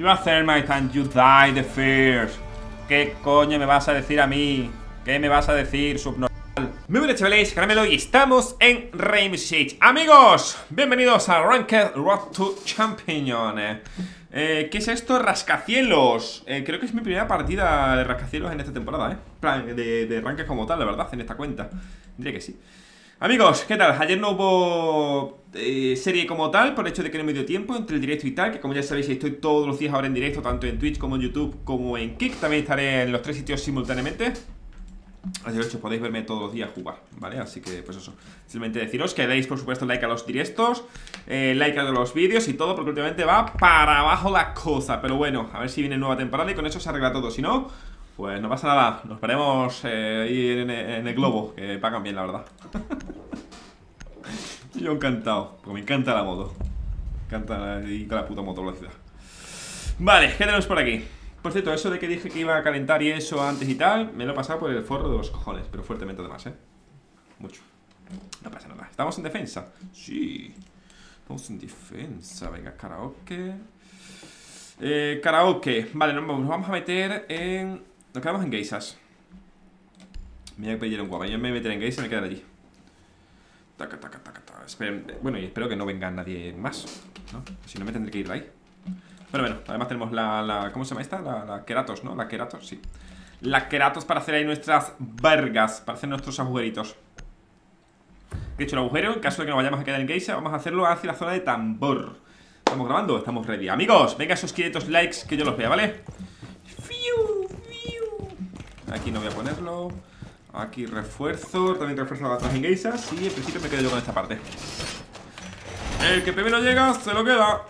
You are thermite and you die the first. ¿Qué coño me vas a decir a mí? ¿Qué me vas a decir, subnormal? Muy buenas, chavales, Caramelo, y estamos en Reimsheet. Amigos, bienvenidos a Ranked Rock to Champion. ¿Qué es esto? Rascacielos. Creo que es mi primera partida de rascacielos en esta temporada, de Ranked como tal, la verdad, en esta cuenta. Diría que sí. Amigos, ¿qué tal? Ayer no hubo serie como tal, por el hecho de que no me dio tiempo entre el directo y tal, que como ya sabéis estoy todos los días ahora en directo, tanto en Twitch como en YouTube como en Kick. También estaré en los tres sitios simultáneamente, así que podéis verme todos los días jugar, ¿vale? Así que pues eso, simplemente deciros que deis por supuesto like a los directos, like a los vídeos y todo, porque últimamente va para abajo la cosa. Pero bueno, a ver si viene nueva temporada y con eso se arregla todo, si no, pues no pasa nada, nos veremos ahí en el globo, que pagan bien, la verdad. Yo encantado, porque me encanta la moto. Me encanta ir con la puta moto velocidad. Vale, ¿qué tenemos por aquí? Por cierto, eso de que dije que iba a calentar y eso antes y tal, me lo he pasado por el forro de los cojones, pero fuertemente además, ¿eh? Mucho. No pasa nada, ¿estamos en defensa? Sí, estamos en defensa, venga, karaoke. Karaoke, vale, nos vamos a meter en... Nos quedamos en geisas. Me voy a pedir un guapa. Yo me voy a meter en geisas y me quedaré allí. Taca, taca, taca, taca. Bueno, y espero que no venga nadie más, ¿no? Si no, me tendré que ir de ahí. Pero bueno, además tenemos la ¿cómo se llama esta? La Keratos, ¿no? La Keratos, sí. La Keratos para hacer ahí nuestras vergas, para hacer nuestros agujeritos. De hecho, el agujero, en caso de que nos vayamos a quedar en geisas, vamos a hacerlo hacia la zona de tambor. ¿Estamos grabando? Estamos ready. Amigos, venga esos 500 likes que yo los vea, ¿vale? Aquí no voy a ponerlo. Aquí refuerzo. También refuerzo las otras engeisas. Y en principio me quedo yo con esta parte. El que primero llega se lo queda.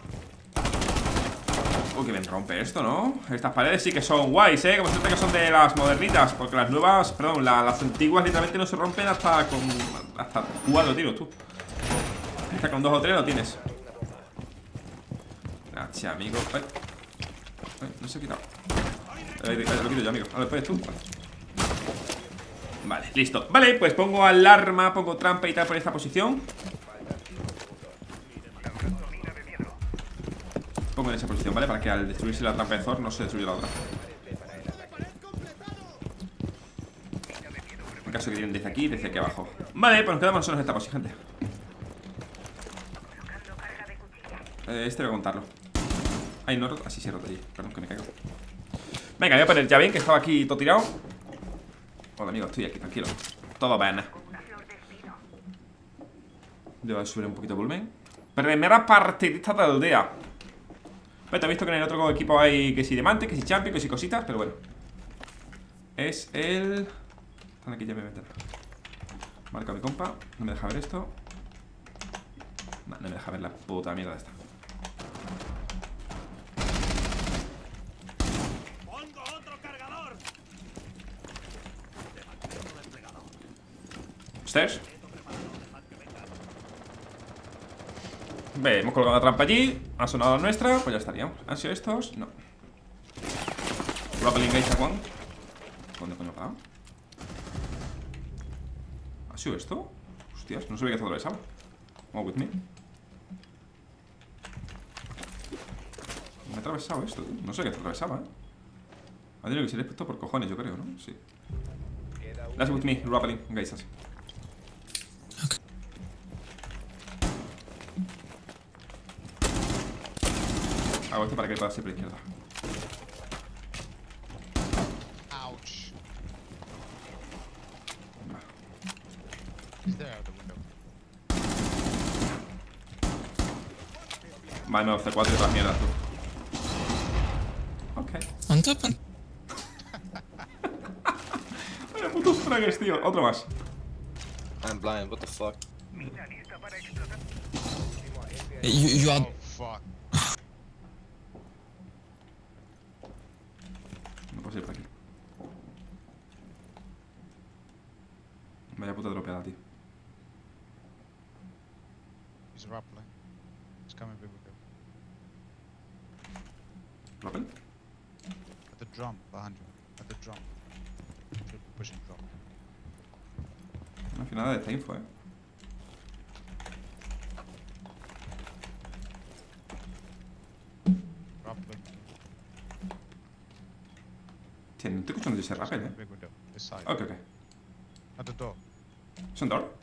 Uy, que bien rompe esto, ¿no? Estas paredes sí que son guays, ¿eh? Como siempre que son de las modernitas, porque las nuevas, perdón, las antiguas literalmente no se rompen hasta con... Hasta 4 tiros, tú. Hasta con 2 o 3 lo tienes. Gracias, amigo. Ay. Ay, no se ha quitado. Lo quito yo, amigo. A ver, puedes tú. Vale, listo. Vale, pues pongo alarma, pongo trampa y tal por esta posición. Pongo en esa posición, ¿vale? Para que al destruirse la trampa de Thor no se destruya la otra. En caso que tienen desde aquí, desde aquí abajo. Vale, pues nos quedamos nosotros en esta posición, gente. Este voy a contarlo. Ay, no he roto. Ah, sí, sí he roto allí. Perdón, que me caigo. Venga, voy a poner ya bien, que estaba aquí todo tirado. Hola, amigo, estoy aquí, tranquilo. Todo bien. Debo subir un poquito el volumen. Primera partidista de aldea. Vete, he visto que en el otro equipo hay que si diamante, que si champion, que si cositas, pero bueno. Es el... Están aquí, ya me voy a meter. Marca mi compa, no me deja ver esto. No, no me deja ver la puta mierda esta. Ve, hemos colgado la trampa allí. Ha sonado la nuestra, pues ya estaríamos. ¿Han sido estos? No. Rappelling Gage a Juan. ¿Dónde coño ha pagado? ¿Ha sido esto? Hostias, no se ve que está atravesado. Come with me. Me ha atravesado esto, tío. No sé qué atravesaba, eh. Ha tenido que ser expuesto por cojones, yo creo, ¿no? Sí. That's with me, Rappelling Gage. Hago esto para que pase por la izquierda. Ouch. Vale, no, C4 y otras mierdas, tú. Ok. On top. Vaya putos fraggers, tío. Otro más. I'm blind, what the fuck. You are... Oh, fuck. Vaya puta dropeada, tío. Es Rappel, eh. Es coming, baby. ¿Rappel? At the drum, behind you. At the drum. Pushing drum. No hay nada de esta info, eh. Rappel. Hostia, no estoy escuchando ese rappel, eh. Ok, ok. ¿Es un door?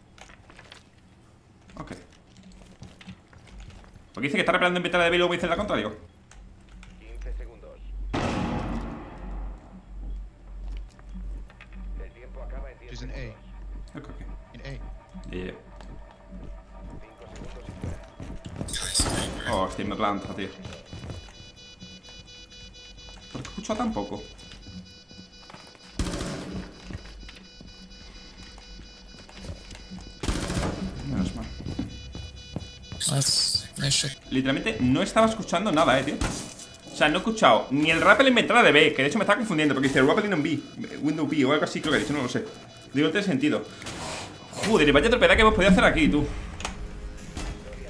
Ok. Porque dice que está repelando en ventana de Bailo, voy a hacer la contra, digo. 15 segundos. El tiempo acaba en 10 segundos. Ok, ok. Yeah. Oh, hostia, me planta, tío. ¿Por qué escucho tan poco? Menos mal. Literalmente no estaba escuchando nada, tío. O sea, no he escuchado ni el rappel en ventana de B, que de hecho me estaba confundiendo, porque dice el rappel en B, Window B o algo así, creo que dice, no lo sé. Digo, no tiene sentido. Joder, vaya tropedad que hemos podido hacer aquí, tú.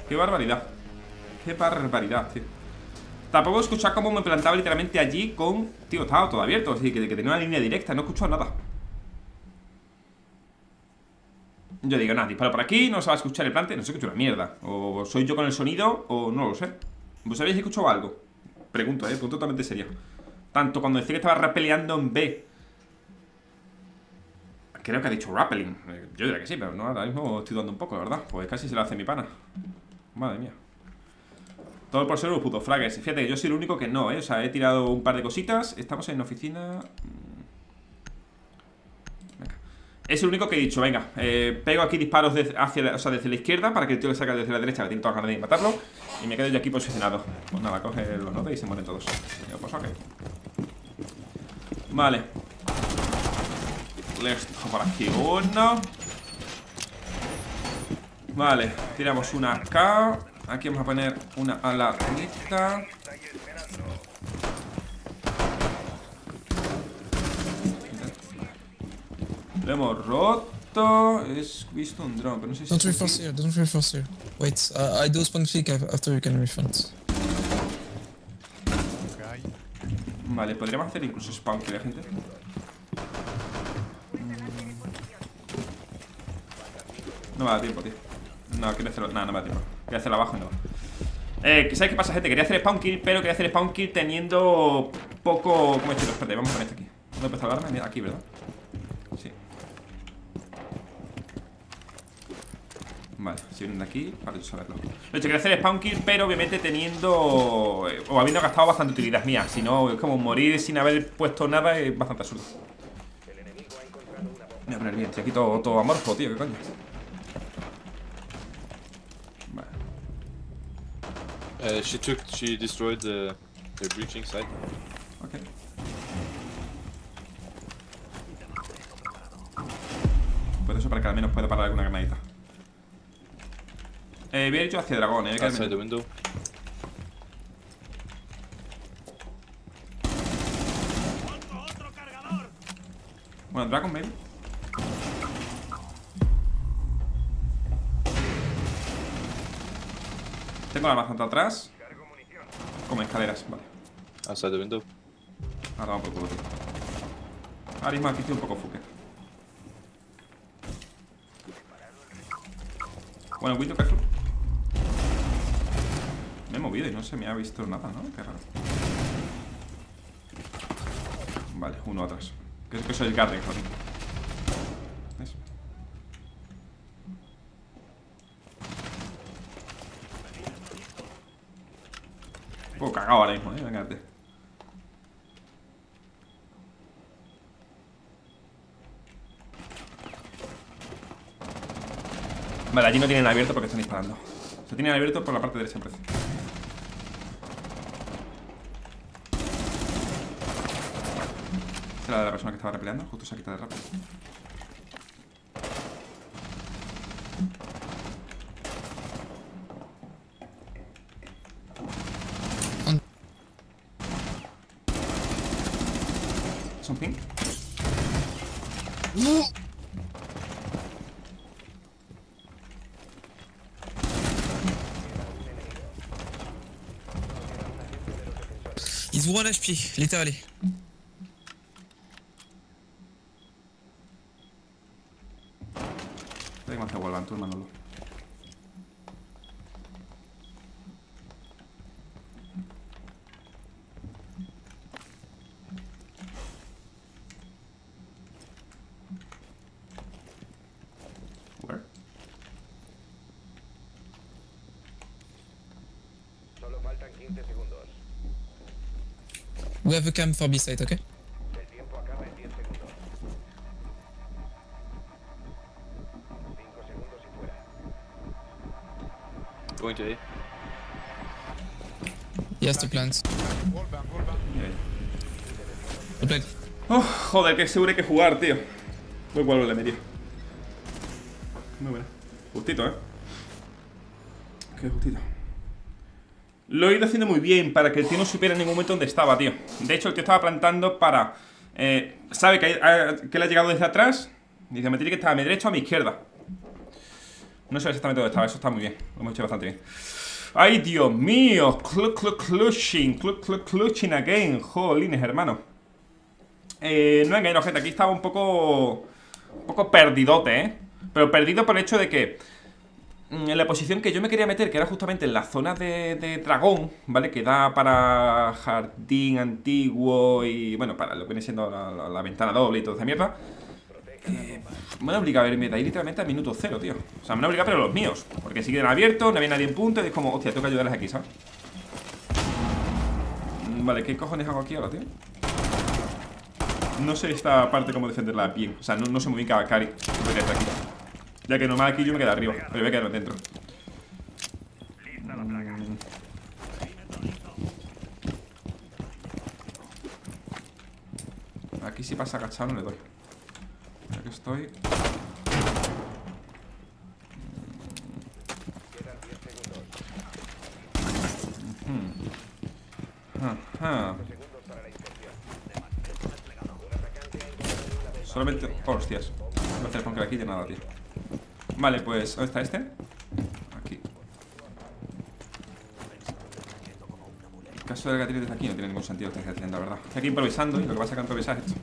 Qué barbaridad. Qué barbaridad, tío. Tampoco he escuchado cómo me plantaba literalmente allí con... Tío, estaba todo abierto, así que tenía una línea directa. No he escuchado nada. Yo digo, nada, disparo por aquí, no se va a escuchar el plante. No sé, escucho una mierda. O soy yo con el sonido, o no lo sé. ¿Vos habéis escuchado algo? Pregunto, punto totalmente serio. Tanto cuando decía que estaba rappeleando en B. Creo que ha dicho rappelling. Yo diría que sí, pero no, ahora mismo estoy dudando un poco, la verdad. Pues casi se lo hace mi pana. Madre mía. Todo por ser unos putos fraggers. Fíjate que yo soy el único que no, O sea, he tirado un par de cositas. Estamos en oficina. Venga. Es el único que he dicho, venga, pego aquí disparos desde la izquierda para que el tío le saque desde la derecha, que tiene todas las ganas de matarlo. Y me quedo yo aquí posicionado. Pues nada, coge los notes y se mueren todos. Pues ok. Vale. Les dejo por aquí uno. Vale, tiramos una acá. Aquí vamos a poner una a la lista. Lo hemos roto. He visto un drone, pero no sé si... Don't reinforce here, don't reinforce here. Wait, I do spawn click after you can refund. Vale, podríamos hacer incluso spawn click, gente. No me da tiempo, tío. No, quiero hacerlo. Nada, no me da tiempo. Quería hacerlo abajo y no. ¿Sabes qué pasa, gente? Quería hacer spawn kill, pero quería hacer spawn kill teniendo poco. ¿Cómo decirlo? Espérate, vamos con este aquí. ¿Dónde empezó el arma? Mira, aquí, ¿verdad? Sí. Vale, si vienen de aquí, para yo saberlo. De hecho, quería hacer spawn kill, pero obviamente teniendo. O habiendo gastado bastante utilidad mía. Si no, es como morir sin haber puesto nada, es bastante absurdo. Me voy a poner bien, estoy aquí todo amorfo, tío, ¿qué coño? She destroyed the breaching site. Okay. Pues eso para que al menos pueda parar alguna granadita. Voy a ir yo hacia dragón, Outside the window. Bueno, dragon maybe. Tengo la mazanta atrás. Como escaleras, vale. Outside the window. Ahora vamos por culo, tío. Ahora mismo aquí estoy un poco fucker. Bueno, window careful. Me he movido y no se me ha visto nada, ¿no? Qué raro. Vale, uno atrás. Creo que soy el garden, joder. ¿Ves? Oh, cagado ahora mismo, venga. Vale, allí no tienen abierto porque están disparando. Se tienen abierto por la parte derecha, me parece. Esta era la de la persona que estaba repeleando, justo se ha quitado el rappel. Something. No. He's 1 HP, literally. Tengo que vuelvan, tú, Manolo. 15 segundos. We have a camp for B site, okay? El tiempo acaba en 10 segundos. 5 segundos y fuera. Going to A. Yes, the plants. Okay. Oh, joder, que seguro hay que jugar, tío. Voy igual le metí. Muy buena. Justito, eh. Qué justito. Lo he ido haciendo muy bien para que el tío no supiera en ningún momento dónde estaba, tío. De hecho, el tío estaba plantando para... sabe que, que le ha llegado desde atrás. Dice, me tiene que estar a mi derecha o a mi izquierda. No sé exactamente dónde estaba, eso está muy bien. Lo hemos hecho bastante bien. ¡Ay, Dios mío! Clutching, clutching again. Jolines, hermano. No engañaros, gente. Aquí estaba un poco perdidote, ¿eh? Pero perdido por el hecho de que... en la posición que yo me quería meter, que era justamente en la zona de dragón, ¿vale? Que da para jardín antiguo y, bueno, para lo que viene siendo la ventana doble y toda esa mierda. Me han obligado a irme de ahí literalmente a minuto cero, tío. O sea, me han obligado, pero los míos. Porque si quedan abiertos, no había nadie en punto y es como, hostia, tengo que ayudarles aquí, ¿sabes? Vale, ¿qué cojones hago aquí ahora, tío? No sé esta parte cómo defenderla bien. O sea, no sé muy bien qué hacer aquí. Ya que nomás aquí yo me quedo arriba, pero voy a quedarme dentro. Aquí si pasa agachado no le doy. Ya que estoy. Solamente... oh, hostias. No te pongo aquí de nada, tío. Vale, pues, ¿dónde está este? Aquí. En el caso del gatillo desde aquí no tiene ningún sentido, la verdad. Estoy aquí improvisando y lo que pasa es que improvisar es esto.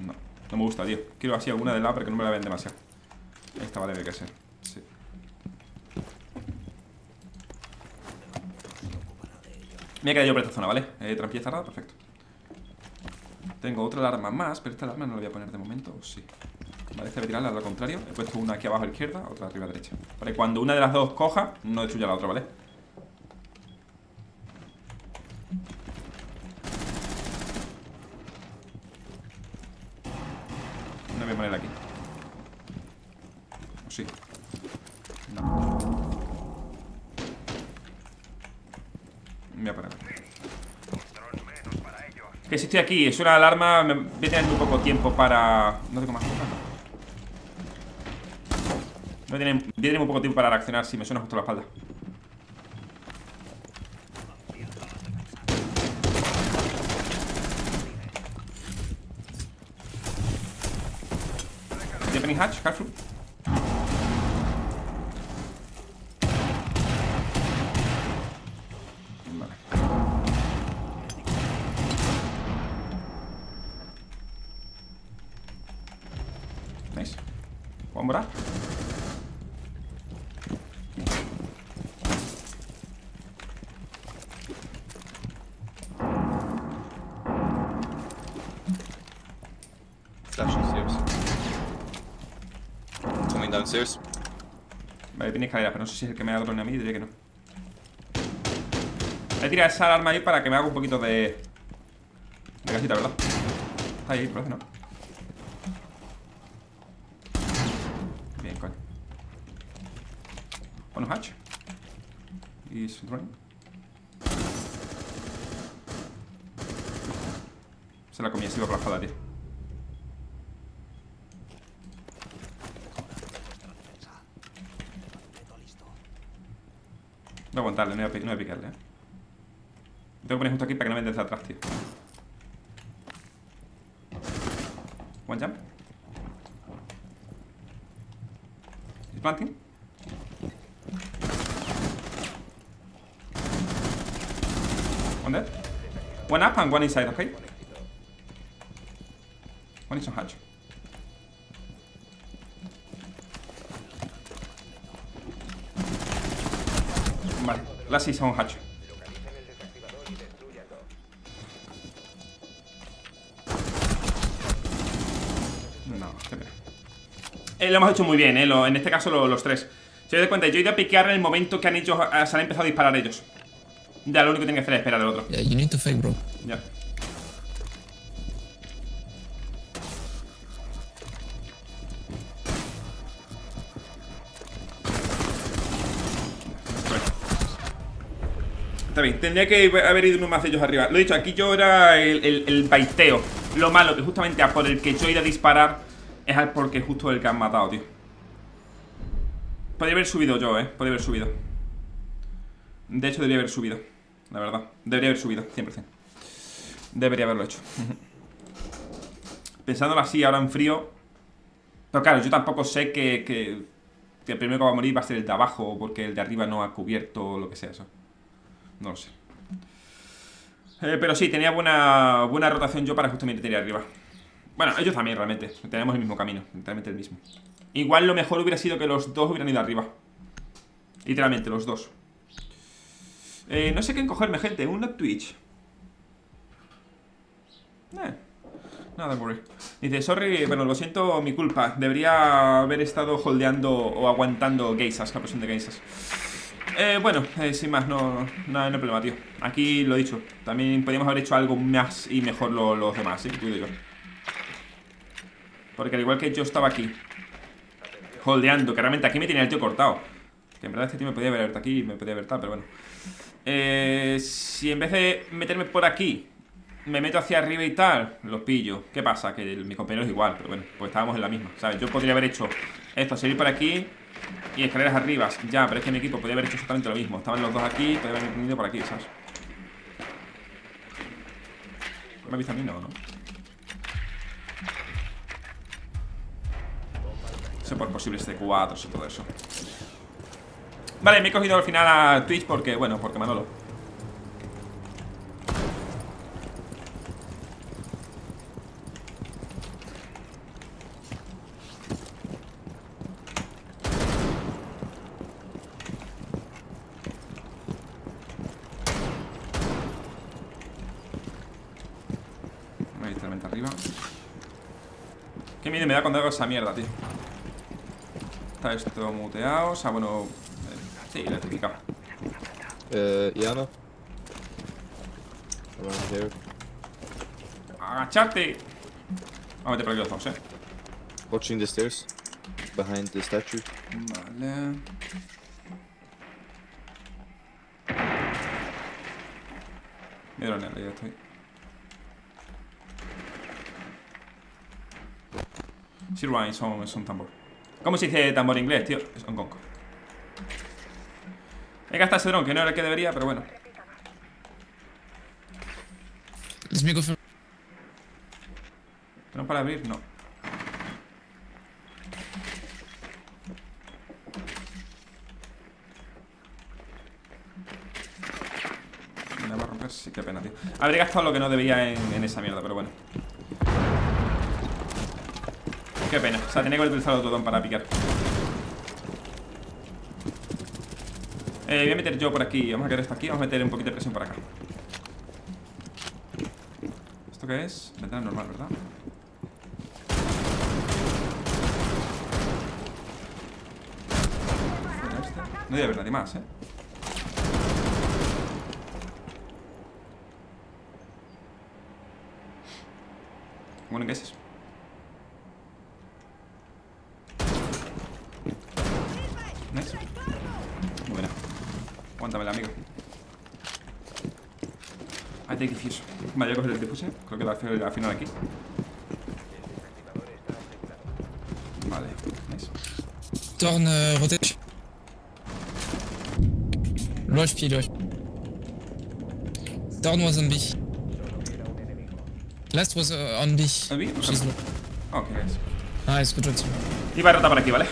No, no me gusta, tío. Quiero así alguna de lado para que no me la vean demasiado. Esta vale, que sea. Sí. Me he quedado yo por esta zona, ¿vale? Trampilla cerrada, perfecto. Tengo otra alarma más, pero esta alarma no la voy a poner de momento, o sí. Vale, esta voy a tirarla al contrario. He puesto una aquí abajo a la izquierda, otra arriba a la derecha. Vale, cuando una de las dos coja, no destruya la otra, ¿vale? No voy a poner aquí. O sí. No. Voy a poner aquí. Que si estoy aquí, es una alarma, me voy a tener muy poco tiempo para... no tengo más cosas. Voy a tener muy poco tiempo para reaccionar si me suena justo la espalda. Japanese hatch, Carrefour. Vale, tiene escalera, pero no sé si es el que me ha dado a mí, diría que no. Voy a tirar esa alarma ahí para que me haga un poquito de... de casita, ¿verdad? Está ahí, parece, ¿no? Bien, coño. Bueno, hatch. Y su drone. Se la comía, se iba por la espada, tío. Voy a aguantarle, no voy a picarle, eh. Tengo que poner justo aquí para que no me den desde atrás, tío. One jump. ¿Es planting? One dead. One up and one inside, ok? One is on hatch. Vale, la 6 a un hacho. No, qué pena. lo hemos hecho muy bien, en este caso los tres. Si os dais cuenta, yo he ido a piquear en el momento que se han empezado a disparar ellos. Ya, lo único que tienen que hacer es esperar al otro. Yeah, you need to fake, bro. Ya. Está bien, tendría que haber ido uno más de ellos arriba. Lo he dicho, aquí yo era el baiteo. Lo malo que justamente a por el que yo he ido a disparar es al porque justo el que han matado, tío. Podría haber subido yo, podría haber subido. De hecho, debería haber subido. La verdad, debería haber subido, 100%. Debería haberlo hecho. Pensándolo así, ahora en frío. Pero claro, yo tampoco sé que el primero que va a morir va a ser el de abajo, porque el de arriba no ha cubierto o lo que sea eso. No lo sé. Pero sí, tenía buena rotación yo para justamente ir arriba. Bueno, ellos también realmente. Tenemos el mismo camino, literalmente el mismo. Igual lo mejor hubiera sido que los dos hubieran ido arriba. Literalmente, los dos. No sé qué encogerme, gente. Un Twitch. Nada, no worry. Dice, sorry, bueno, lo siento, mi culpa. Debería haber estado holdeando o aguantando geisas, la presión de geisas. Bueno, sin más, no hay problema, tío. Aquí lo he dicho. También podríamos haber hecho algo más y mejor los demás, ¿sí? Cuido yo. Porque al igual que yo estaba aquí holdeando, que realmente aquí me tenía el tío cortado. Que en verdad este tío me podía haber abierto aquí y me podía haber tal, pero bueno. Si en vez de meterme por aquí me meto hacia arriba y tal, los pillo. ¿Qué pasa? Que mis compañeros igual, pero bueno, pues estábamos en la misma, ¿sabes? Yo podría haber hecho esto, salir por aquí y escaleras arriba, ya, pero es que mi equipo podía haber hecho exactamente lo mismo. Estaban los dos aquí, podía haber venido por aquí, ¿sabes? ¿Me ha visto a mí? No, ¿no? Eso por posibles C4s y todo eso. Vale, me he cogido al final a Twitch porque, bueno, porque Manolo. Me da cuando hago esa mierda, tío. Está esto muteado. O sea, bueno. Sí, lo he explicado. Yana. Agachate. Vamos a meter por aquí los dos, Watching the stairs. Behind the statue. Vale. Me dieron el, ya estoy. Sirwine es un tambor. ¿Cómo se dice tambor en inglés, tío? Es un conco. He gastado ese dron, que no era el que debería, pero bueno. ¿Tenemos para abrir? No. Me la va a romper, sí, qué pena, tío. Habré gastado lo que no debería en esa mierda, pero bueno. Qué pena, o sea, tenía que haber utilizado el otro don para picar. Voy a meter yo por aquí, vamos a quedar esto aquí, vamos a meter un poquito de presión por acá. ¿Esto qué es? Ventana normal, ¿verdad? No debe haber nadie más, Bueno, ¿qué es eso? Aguántamela, amigo. Ahí te difuso. Vale, voy a coger el difuse. Creo que lo hace al final aquí. Vale, nice. Torn, rotation. Loge, puis loge. Torn was on B. Last was on B. ¿On B? Ok, nice. Nice, good job. Iba a rotar por aquí, ¿vale?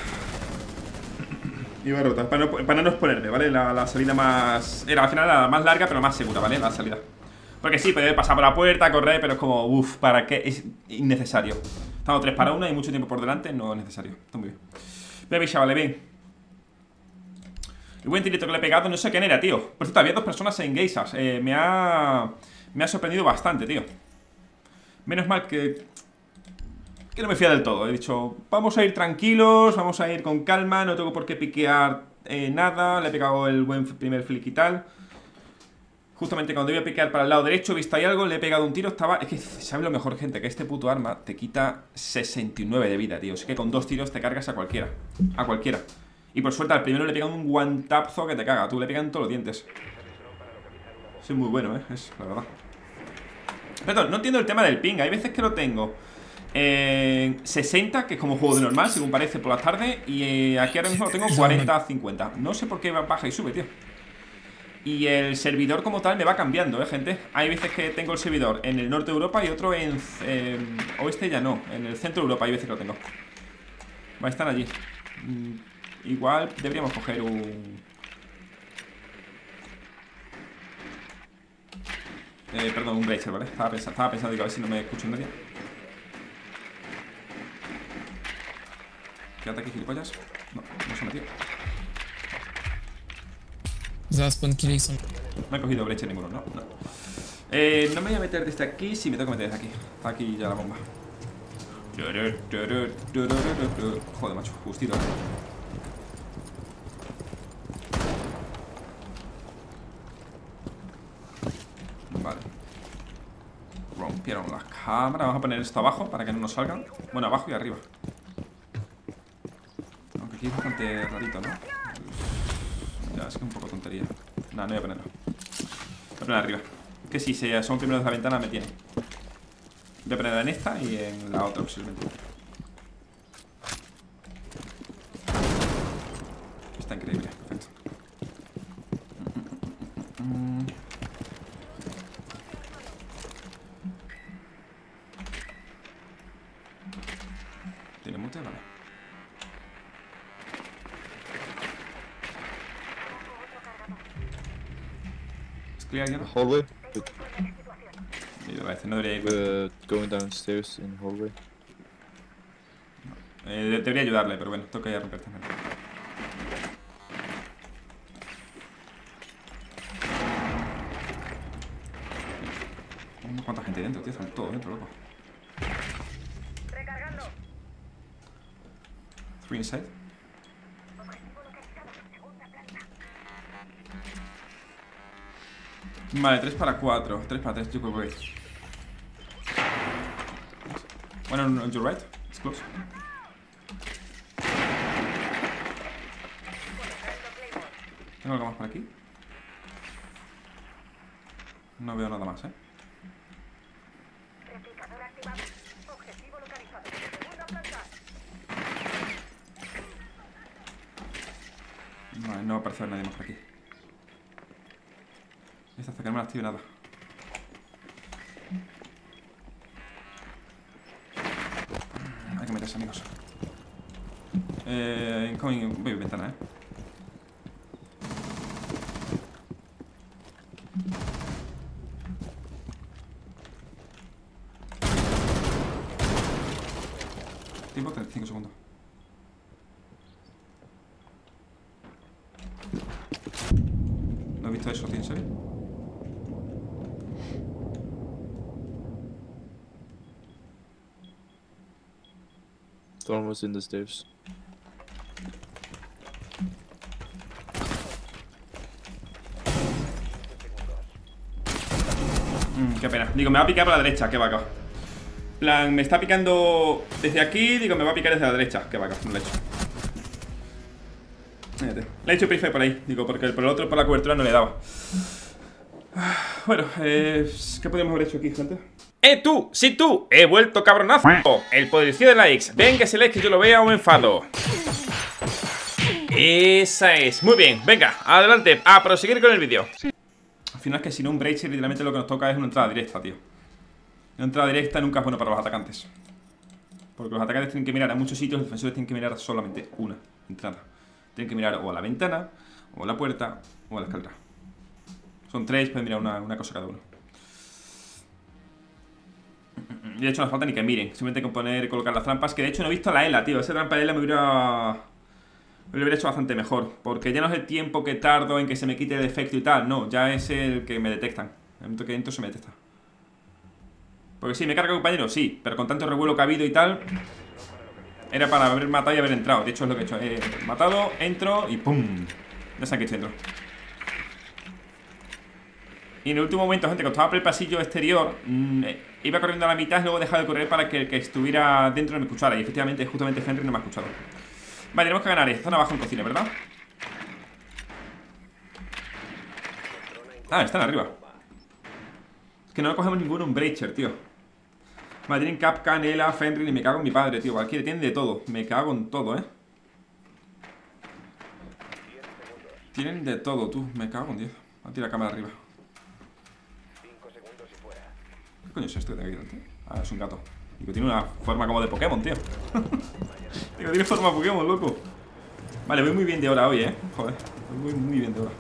Iba a rotar, para no exponerme, ¿vale? La salida más... Era al final la más larga, pero la más segura, ¿vale? La salida. Porque sí, podía pasar por la puerta, correr, pero es como... Uff, ¿para qué? Es innecesario. Estamos 3-1, hay mucho tiempo por delante, no es necesario. Está muy bien. Baby, chavales, bien. El buen tirito que le he pegado, no sé quién era, tío. Por cierto, había dos personas en geisas. Me ha sorprendido bastante, tío. Menos mal que... que no me fía del todo. He dicho, vamos a ir tranquilos, vamos a ir con calma, no tengo por qué piquear nada. Le he pegado el buen primer flick y tal. Justamente cuando iba a piquear para el lado derecho, he visto ahí algo, le he pegado un tiro, estaba... Es que, ¿sabes lo mejor, gente? Que este puto arma te quita 69 de vida, tío. Es que con 2 tiros te cargas a cualquiera. A cualquiera. Y por suerte al primero le pegan un guantazo que te caga. Tú le pegan todos los dientes. Sí, muy bueno, es la verdad. Perdón, no entiendo el tema del ping. Hay veces que lo tengo 60, que es como juego de normal, según parece, por la tarde. Y aquí ahora mismo lo tengo 40, 50. No sé por qué baja y sube, tío. Y el servidor como tal me va cambiando, gente. Hay veces que tengo el servidor en el norte de Europa y otro en... oeste ya no, en el centro de Europa hay veces que lo tengo. Va a estar allí. Igual deberíamos coger un... perdón, un bracer, ¿vale? Estaba pensando, digo, a ver si no me escucho nadie. ¿Qué ataque, gilipollas? No, no se ha metido. No he cogido brecha ninguno, ¿no? No. No me voy a meter desde aquí, sí, me tengo que meter desde aquí. Está aquí ya la bomba. Joder, macho, justito. Vale. Rompieron la cámara. Vamos a poner esto abajo para que no nos salgan. Bueno, abajo y arriba. Aunque aquí es bastante rarito, ¿no? Ya, es que un poco tontería. Nada, no voy a ponerlo. Voy a poner arriba. Que si son primeros de la ventana me tienen. Voy a ponerla en esta y en la otra posiblemente. Está increíble, perfecto. ¿Tiene mute? Vale. Hallway. No debería ir. Going downstairs in hallway. No. Debería ayudarle, pero bueno, toca ya romper también. ¿Cuánta gente dentro, tío? Están todos dentro, loco. Recargando. 3 inside. Vale, 3 para 4, 3 para 3, yo creo que es. Bueno, on your right, it's close. ¿Tengo algo más por aquí? No veo nada más, Replicador activado. Objetivo localizado. Segunda planta. Vale, no va a aparecer nadie más por aquí. Esta hasta que no me la active nada. Hay que meterse, amigos. Incoming. Voy a ventana, Tiempo 35 segundos. ¿No has visto eso, tío? ¿En serio? Storm was in the stairs. Qué pena. Digo, me va a picar para la derecha, qué vaca. Plan, me está picando desde aquí, digo, me va a picar desde la derecha, qué vaca, no le he hecho. Le he hecho pife por ahí, digo, porque por el otro, por la cobertura, no le daba. Bueno, ¿qué podemos haber hecho aquí, gente? Tú, sí tú, he vuelto, cabronazo. El poderío de likes, venga ese like que yo lo vea o me enfado. Esa es, muy bien, venga, adelante, a proseguir con el vídeo. Al final es que sin un bracer literalmente lo que nos toca es una entrada directa, tío. Una entrada directa nunca es bueno para los atacantes, porque los atacantes tienen que mirar a muchos sitios, los defensores tienen que mirar solamente una entrada. Tienen que mirar o a la ventana, o a la puerta, o a la escalera. Son 3, pueden mirar una cosa cada uno. De hecho no hace falta ni que miren, simplemente con colocar las trampas. Que de hecho no he visto la ELA, tío. Esa trampa de ELA me hubiera hecho bastante mejor, porque ya no es el tiempo que tardo en que se me quite el defecto y tal. No, ya es el que me detectan. El momento que entro se me detecta. Porque sí, me he cargado compañeros, sí, pero con tanto revuelo que ha habido y tal, era para haber matado y haber entrado. De hecho es lo que he hecho, he matado, entro y ¡pum! Ya saqué este entro. Y en el último momento, gente, cuando estaba por el pasillo exterior, iba corriendo a la mitad y luego dejaba de correr para que el que estuviera dentro no me escuchara. Y efectivamente, justamente Henry no me ha escuchado. Vale, tenemos que ganar esta zona abajo en cocina, ¿verdad? Ah, están arriba. Es que no cogemos ningún Unbreacher, tío. Vale, tienen Cap, Canela, Fenrir y me cago en mi padre, tío. Cualquiera tiene de todo. Me cago en todo, eh. Tienen de todo, tú. Me cago en Dios. Voy a tirar la cámara arriba. ¿Qué coño es esto que tengo aquí delante? Ah, es un gato. Digo, tiene una forma como de Pokémon, tío. Digo, tiene forma de Pokémon, loco. Vale, voy muy bien de hora hoy, eh. Joder, voy muy bien de hora.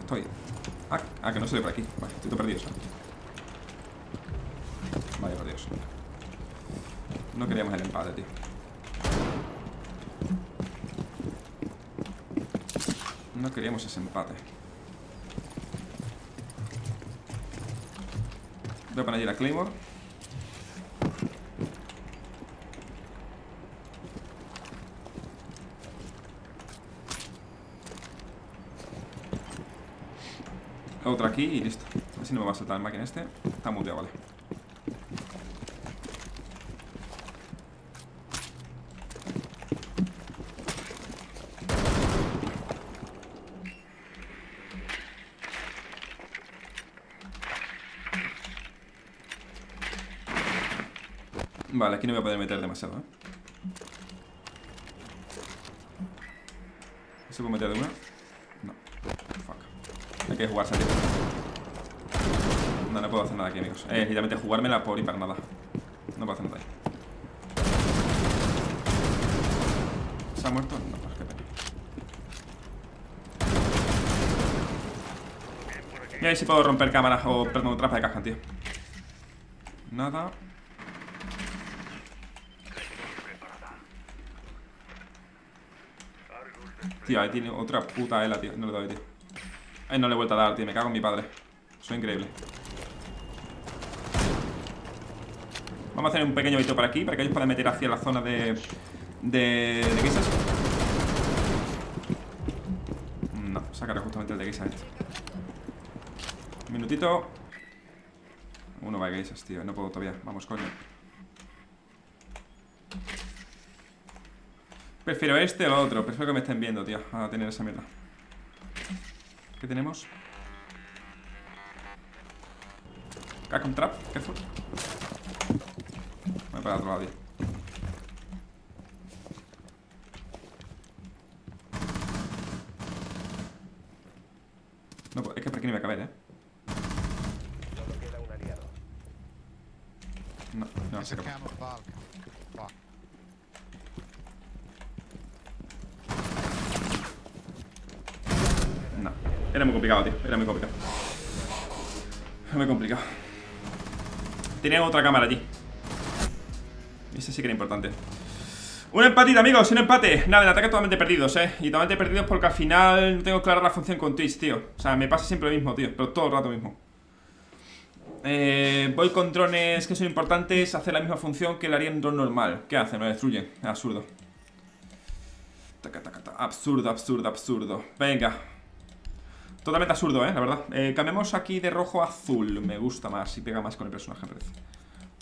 Estoy. Ah, que no se ve por aquí. Vale, estoy todo perdido. Vale, por Dios. No queríamos el empate, tío. No queríamos ese empate. Voy a poner allí la Claymore. Otra aquí y listo. A ver si no me va a saltar el máquina este. Está muteado, vale. Vale, aquí no voy a poder meter demasiado, ¿eh? ¿Se puede meter de una? No. Fuck. Hay que jugar, salir. No puedo hacer nada aquí, amigos. Literalmente jugármela por y para nada. No puedo hacer nada ahí. ¿Se ha muerto? No, pues qué pena. Y ahí sí puedo romper cámaras o, perdón, trampa de caja, tío. Nada. Tío, ahí tiene otra puta Ela, tío. No le doy, tío. Ahí no le he vuelto a dar, tío. Me cago en mi padre. Soy increíble. Vamos a hacer un pequeño hito por aquí, para que ellos puedan meter hacia la zona de... ¿De guisas? No, sacaré justamente el de guisas este. Un minutito. Uno va de guisas, tío. No puedo todavía. Vamos, coño. Prefiero este o otro, prefiero que me estén viendo, tío, a tener esa mierda. ¿Qué tenemos? Cack on trap, ¿qué fue? Voy para el otro lado, tío. No, es que por aquí no me cabe, eh. No, no se cabe. Era muy complicado, tío, era muy complicado. Era muy complicado. Tenían otra cámara allí. Ese sí que era importante. Un empatito, amigos, un empate. Nada, en ataque totalmente perdidos, y totalmente perdidos porque al final no tengo clara la función con Twitch, tío. O sea, me pasa siempre lo mismo, tío, pero todo el rato mismo. Voy con drones que son importantes, hacer la misma función que le haría un drone normal. ¿Qué hacen? Me destruyen, es absurdo. Absurdo, absurdo, absurdo. Venga. Totalmente absurdo, la verdad. Cambiamos aquí de rojo a azul. Me gusta más y pega más con el personaje, me parece.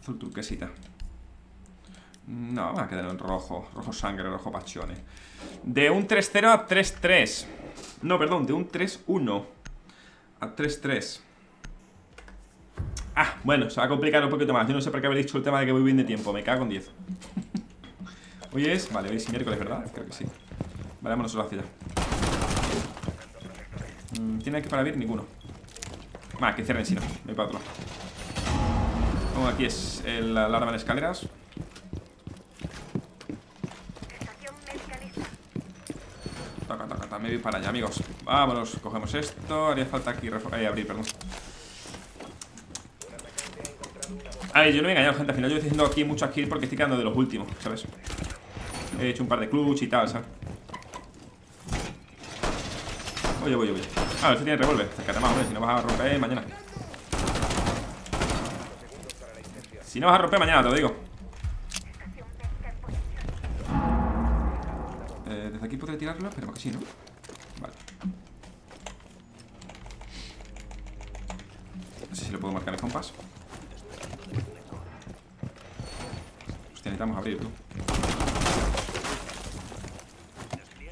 Azul turquesita. No, vamos a quedar en rojo. Rojo sangre, rojo pasiones. De un 3-0 a 3-3. No, perdón, de un 3-1 a 3-3. Ah, bueno, se va a complicar un poquito más. Yo no sé por qué haber dicho el tema de que voy bien de tiempo. Me cago en 10. Hoy es... Vale, hoy es miércoles, ¿verdad? Creo que sí. Vale, vámonos hacia allá. Tiene que para abrir ninguno. Vale, que cierren si no. Me voy para otro. Oh, aquí es el alarma de escaleras. Toca, toca, toca. Me voy para allá, amigos. Vámonos, cogemos esto. Haría falta aquí abrir, perdón. A ver, yo no me he engañado, gente. Al final yo estoy haciendo aquí muchas kills porque estoy quedando de los últimos, ¿sabes? He hecho un par de clutch y tal, ¿sabes? Voy, voy, voy. Ah, este tiene revólver. Acércate más, hombre, si no vas a romper mañana. Si no vas a romper mañana, te lo digo. Desde aquí podré tirarlo, pero que sí, ¿no? Vale. No sé si lo puedo marcar el compás. Hostia, necesitamos abrir, tú.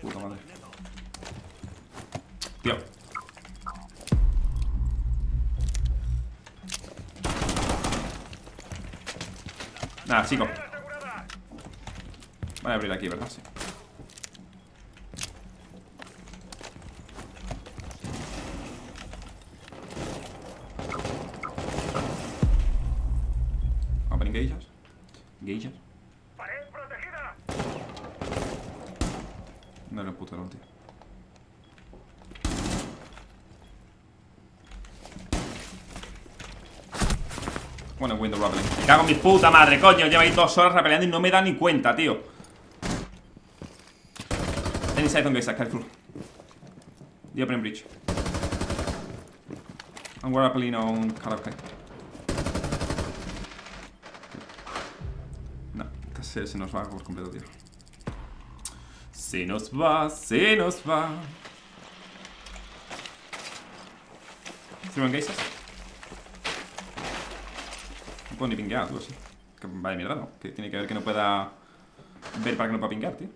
Puta madre. Tío. Nada, chico. Voy a abrir aquí, ¿verdad? Sí. Open gauges. Gauges. Pared protegida. No lo puto, no, tío. Bueno, window rappelling. Me cago en mi puta madre, coño. Llevo ahí 2 horas rappeleando y no me da ni cuenta, tío. Any side on gauges, careful. The open bridge. I'm rappelling on Karakai. No, casi se nos va por completo, tío. Se nos va, se nos va. ¿Three on gauges? No puedo ni pinguear, algo así. Que vaya mierda, ¿no? Que tiene que ver que no pueda ver para que no pueda pinguear, tío.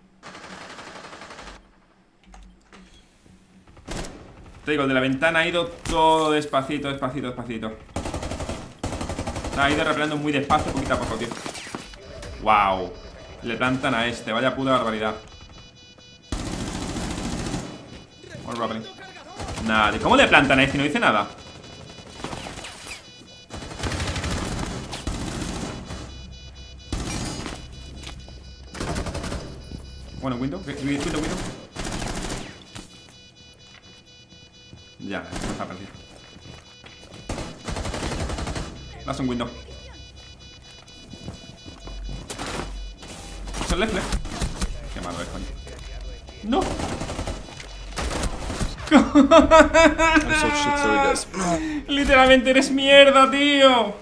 Te digo, el de la ventana ha ido todo despacito, despacito, despacito. Ha ido repelando muy despacio, poquito a poco, tío. Wow. Le plantan a este, vaya puta barbaridad. Nada, tío. ¿Cómo le plantan a este? No dice nada. Bueno, window. Ya, esto está perdido. Das un window. Es el left. Qué malo es, coño. ¡No! Literalmente eres mierda, tío. O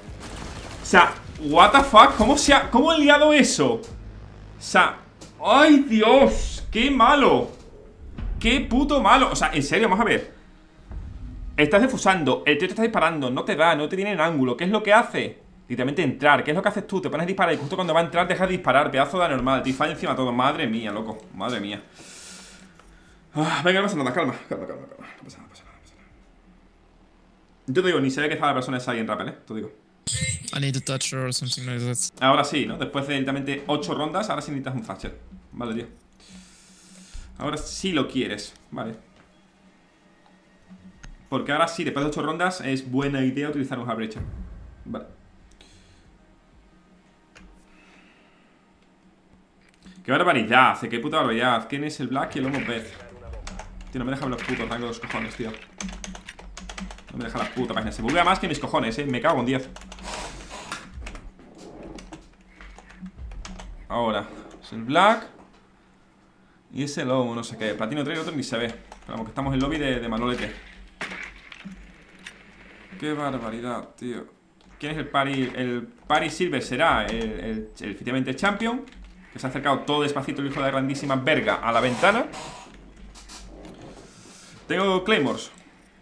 sea, what the fuck. ¿Cómo he liado eso? O sea... ¡Ay, Dios! ¡Qué malo! ¡Qué puto malo! O sea, en serio, vamos a ver. Estás defusando, el tío te está disparando, no te da, no te tiene en ángulo. ¿Qué es lo que hace? Literalmente entrar. ¿Qué es lo que haces tú? Te pones a disparar y justo cuando va a entrar dejas de disparar. Pedazo de anormal, te falla encima todo. Madre mía, loco. Madre mía. Venga, no pasa nada, calma. No pasa nada. Yo te digo, ni se ve que estaba la persona esa ahí en rappel, ¿eh? Te digo. I need a thatcher or something like that. Ahora sí, ¿no? Después de directamente 8 rondas, ahora sí necesitas un thatcher. Vale, tío. Ahora sí lo quieres, vale. Porque ahora sí, después de 8 rondas, es buena idea utilizar un Harbreacher. Vale. ¡Qué barbaridad! ¡Qué puta barbaridad! ¿Quién es el Black y el Homo Beth? Tío, no me dejan los putos, tengo los cojones, tío. No me deja la puta página. Se buguea más que mis cojones, Me cago en 10. Ahora. Es el Black. Y es el Lobo, no sé qué. Platino 3 y otro ni se ve. Vamos, que estamos en el lobby de Manolete. Qué barbaridad, tío. ¿Quién es el Party? El Party Silver será el Champion. Que se ha acercado todo despacito el hijo de la grandísima verga a la ventana. Tengo Claymores.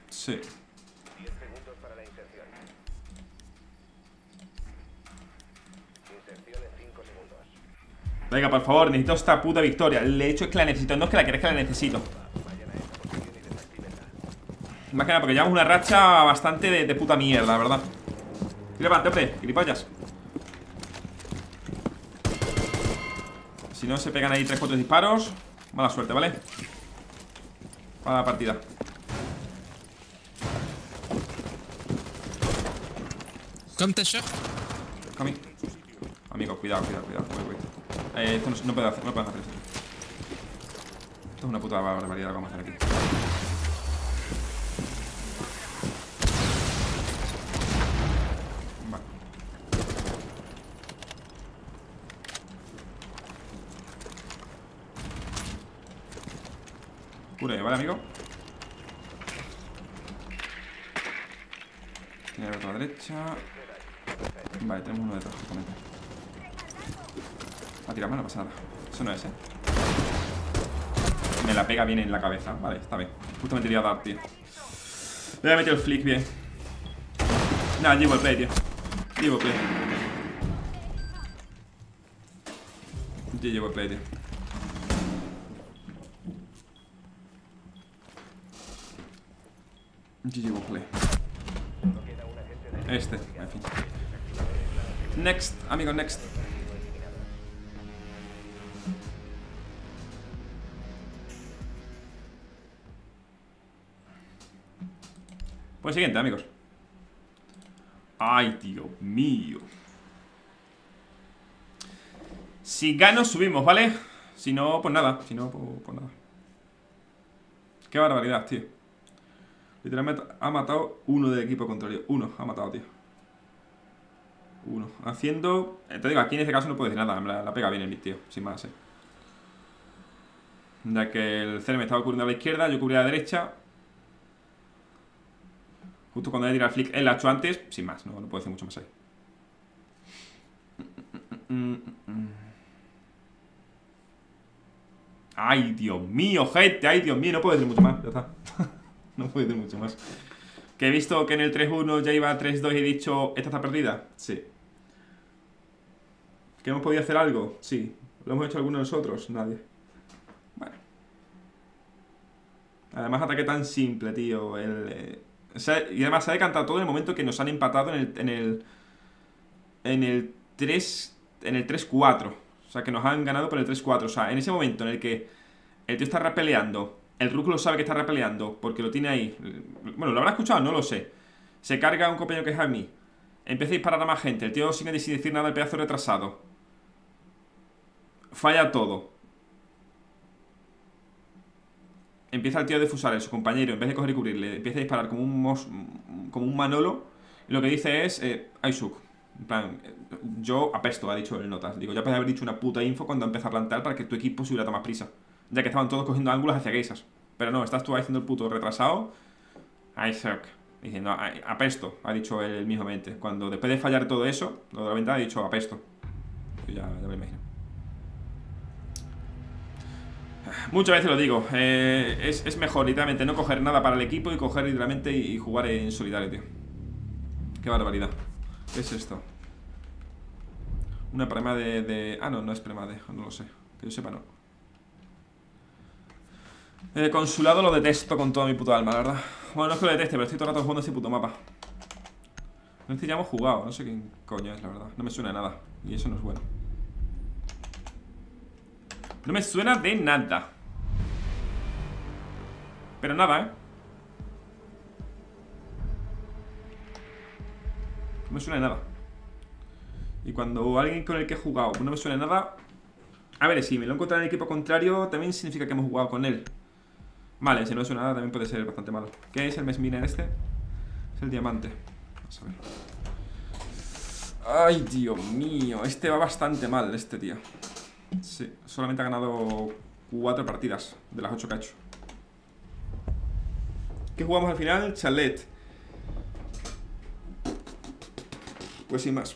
Sí. Venga, por favor, necesito esta puta victoria. Le he hecho es que la necesito, no es que la queréis, que la necesito. Más que nada, porque llevamos una racha bastante de puta mierda, la verdad. Levante, hombre, gilipollas. Si no, se pegan ahí 3-4 disparos. Mala suerte, ¿vale? Para la partida. Come, Tesha. Come. Amigo, cuidado. Esto no puedo hacer, esto. Esto es una puta barbaridad lo que vamos a hacer aquí. Vale. Cure, ¿vale, amigo? Tiene a la derecha. Vale, tenemos uno detrás, justamente. A tirarme no pasa nada. Eso no es, Me la pega bien en la cabeza. Vale, está bien. Justamente te iba a dar, tío. Le voy a meter el flick bien. Nada, llevo el play, tío. Llevo el play. Yo llevo el play, tío. Yo llevo el play. Este, en fin. Next, amigo, next. Pues siguiente, amigos. Ay, Dios mío. Si gano, subimos, ¿vale? Si no, pues nada. Si no, pues nada. Qué barbaridad, tío. Literalmente ha matado uno del equipo contrario. Uno ha matado, tío. Uno. Haciendo... Te digo, aquí en este caso no puedo decir nada. La pega bien el tío. Sin más, Ya que el CER me estaba cubriendo a la izquierda, yo cubría a la derecha. Justo cuando le tira el flick, él la ha hecho antes. Sin más, no puedo decir mucho más ahí. Ay, Dios mío, gente. Ay, Dios mío, no puedo decir mucho más. Ya está. No puedo decir mucho más. Que he visto que en el 3-1 ya iba 3-2 y he dicho, ¿esta está perdida? Sí. ¿Que hemos podido hacer algo? Sí. ¿Lo hemos hecho alguno de nosotros? Nadie. Bueno. Además, ataque tan simple, tío. Y además se ha decantado todo en el momento que nos han empatado en el 3-4. O sea, que nos han ganado por el 3-4. O sea, en ese momento en el que el tío está repeleando, el Rook lo sabe que está repeleando porque lo tiene ahí. Bueno, ¿lo habrá escuchado? No lo sé. Se carga un compañero que es a mí. Empieza a disparar a más gente. El tío sigue sin decir nada, el pedazo retrasado. Falla todo. Empieza el tío a defusar a su compañero. En vez de coger y cubrirle, empieza a disparar como un manolo. Y lo que dice es Aisuk. En plan, yo apesto, ha dicho el Notas. Digo, ya puedes haber dicho una puta info cuando empieza a plantar para que tu equipo se hubiera tomado más prisa, ya que estaban todos cogiendo ángulos hacia geisas. Pero no, estás tú ahí haciendo el puto retrasado Aisuk, diciendo apesto, ha dicho él mismamente. Cuando después de fallar todo eso, lo de la ventana, ha dicho apesto. Yo ya me imagino. Muchas veces lo digo, es mejor literalmente no coger nada para el equipo y coger literalmente y jugar en solitario, tío. Qué barbaridad. ¿Qué es esto? Una prema de... Ah, no, no es prema de, no lo sé. Que yo sepa, no. Consulado lo detesto con toda mi puta alma, la verdad. Bueno, no es que lo deteste, pero estoy todo el rato jugando este puto mapa. No sé si ya hemos jugado, no sé quién coño es, la verdad. No me suena a nada, y eso no es bueno. No me suena de nada. Pero nada, No me suena de nada. Y cuando alguien con el que he jugado no me suena de nada. A ver, si me lo encuentran en el equipo contrario, también significa que hemos jugado con él. Vale, si no me suena nada, también puede ser bastante malo. ¿Qué es el Mesminer este? Es el diamante. Vamos a ver. Ay, Dios mío. Este va bastante mal, este tío. Sí, solamente ha ganado 4 partidas de las 8 que ha hecho. ¿Qué jugamos al final? Chalet. Pues sin más.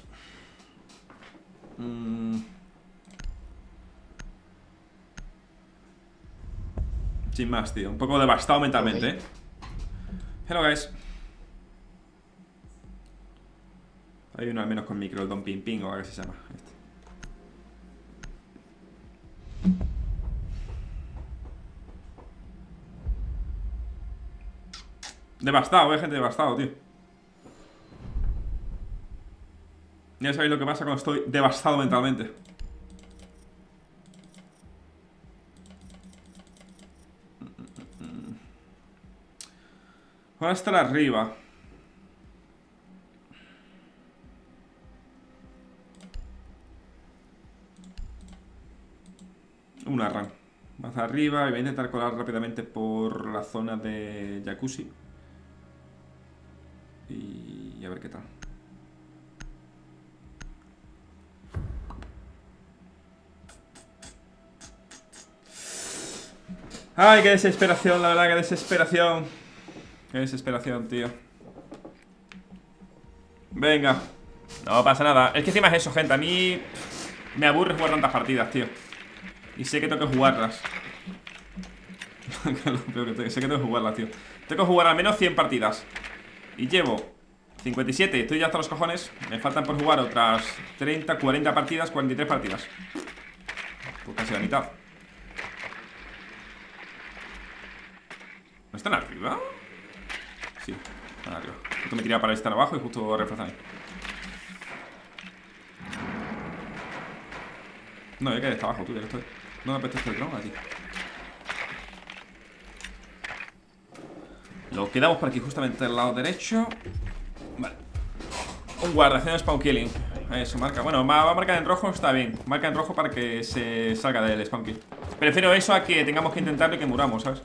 Sin más, tío. Un poco devastado mentalmente, Hello, guys. Hay uno al menos con micro, el Don Ping Ping o algo así se llama. Este. Devastado, gente, devastado, tío. Ya sabéis lo que pasa cuando estoy devastado mentalmente. Voy a estar arriba. Una RAM. Más arriba y voy a intentar colar rápidamente por la zona de jacuzzi. Y a ver qué tal. Ay, qué desesperación, la verdad, qué desesperación. Qué desesperación, tío. Venga. No pasa nada. Es que encima es eso, gente. A mí me aburre jugar tantas partidas, tío. Y sé que tengo que jugarlas. Sé que tengo que jugarlas, tío. Tengo que jugar al menos 100 partidas. Y llevo 57. Estoy ya hasta los cojones. Me faltan por jugar otras 30, 40 partidas, 43 partidas. Pues casi la mitad. ¿No están arriba? Sí, están arriba. Justo me tiraba para estar abajo y justo reforzar. No, ya que está abajo, tú ya que estoy. No me apetece el dron aquí. Lo quedamos por aquí, justamente al lado derecho. Vale. Un guarda, haciendo spawn killing. Eso, marca. Bueno, va a marcar en rojo, está bien. Marca en rojo para que se salga del spawn kill. Prefiero eso a que tengamos que intentarlo y que muramos, ¿sabes?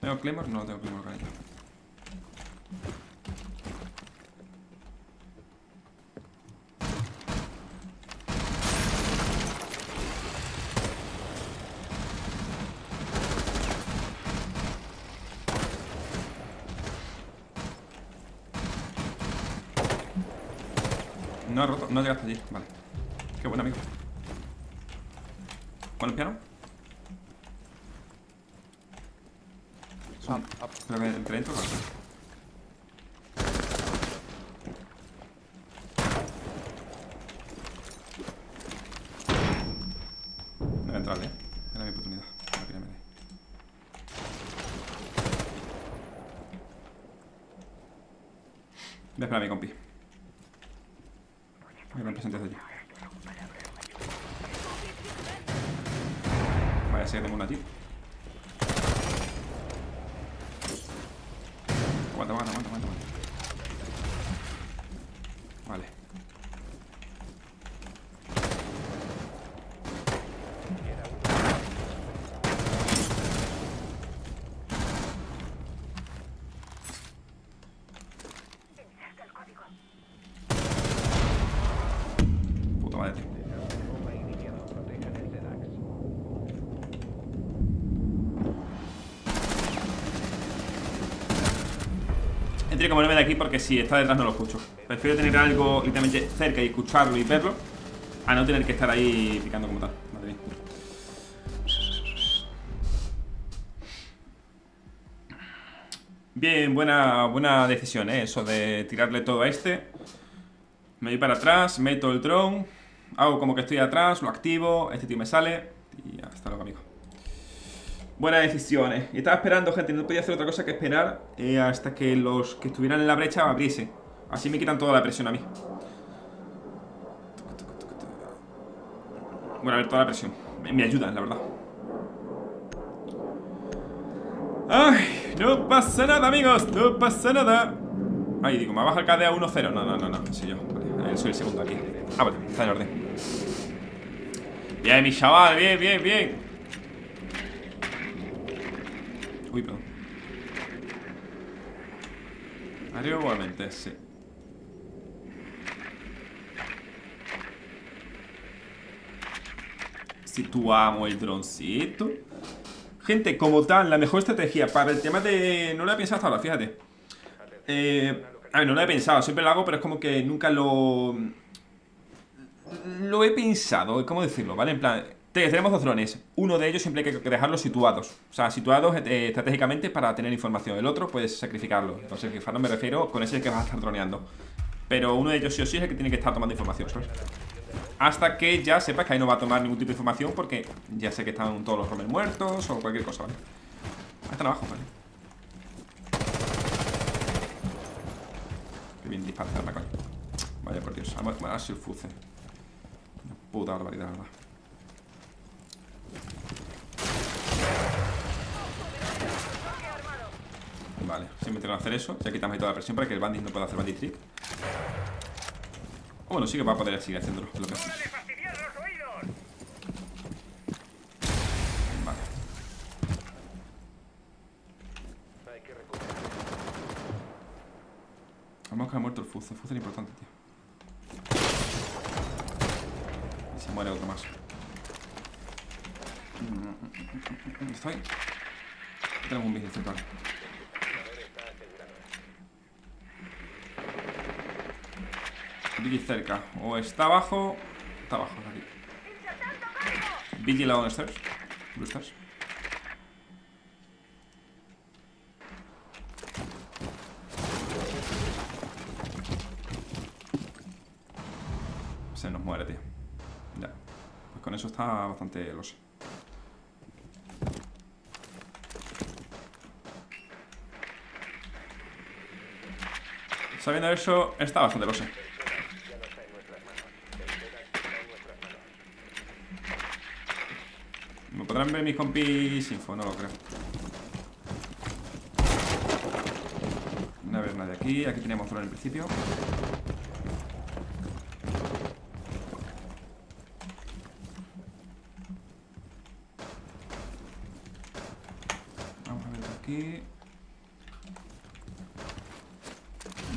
¿Tengo claymore? No tengo claymore, cariño. No ha roto, no llegaste allí, vale. Qué buen amigo. ¿Cuál es el piano? Creo que entre dentro, ¿vale? No voy a entrarle, era mi oportunidad. No quería meter. Voy a esperar a mi compi. Voy a ver presentes de allí. Vaya, sé que tengo una tío. Aguanta. Vale. Puta madre. Tendría que moverme de aquí porque si está detrás no lo escucho. Prefiero tener algo literalmente cerca y escucharlo y verlo a no tener que estar ahí picando como tal. Madre mía. Bien, buena decisión, ¿eh? Eso de tirarle todo a este. Me voy para atrás, meto el drone, hago como que estoy atrás, lo activo, este tío me sale y hasta luego, amigo. Buenas decisiones. Y estaba esperando, gente, no podía hacer otra cosa que esperar hasta que los que estuvieran en la brecha abriesen. Así me quitan toda la presión a mí. Bueno, a ver, toda la presión. Me ayudan, la verdad. ¡Ay! No pasa nada, amigos. No pasa nada. Ay, digo, me baja el KD a 1-0. No sé yo. Vale, soy el segundo aquí. Ah, vale, está en orden. Bien, mi chaval, bien. Uy, perdón. Arriba igualmente, sí. Situamos el droncito. Gente, como tal, la mejor estrategia para el tema de... No lo he pensado hasta ahora, fíjate. A ver, no lo he pensado, siempre lo hago, pero es como que nunca lo... Lo he pensado, ¿cómo decirlo? ¿Vale? En plan... Tenemos dos drones. Uno de ellos siempre hay que dejarlos situados. O sea, situados estratégicamente para tener información. El otro puedes sacrificarlo. Entonces, fijarlo me refiero con ese que vas a estar droneando. Pero uno de ellos sí o sí es el que tiene que estar tomando información, ¿sabes? Hasta que ya sepas que ahí no va a tomar ningún tipo de información porque ya sé que están todos los romes muertos o cualquier cosa, ¿vale? Ahí están abajo, ¿vale? Qué bien disparada la coña. Vaya, por Dios. Vamos a sulfuce. Una puta barbaridad, la verdad. Vale, si me tengo que hacer eso, ya quitamos ahí toda la presión para que el bandit no pueda hacer bandit trick. O bueno, sí que va a poder seguir haciéndolo. Lo que... Vale. Vamos que ha muerto el Fuzz. El Fuzz es importante, tío. Y se muere otro más. ¿Dónde estoy? Tenemos un bici central. Billy cerca. O está abajo. Está abajo, es aquí. Billy la downstairs. ¿Dónde estás? Se nos muere, tío. Ya. Pues con eso está bastante loso. Sabiendo eso, está bastante loso. ¿Podrán ver mis compis info? No lo creo. No veo nadie aquí. Aquí teníamos uno en el principio. Vamos a ver aquí.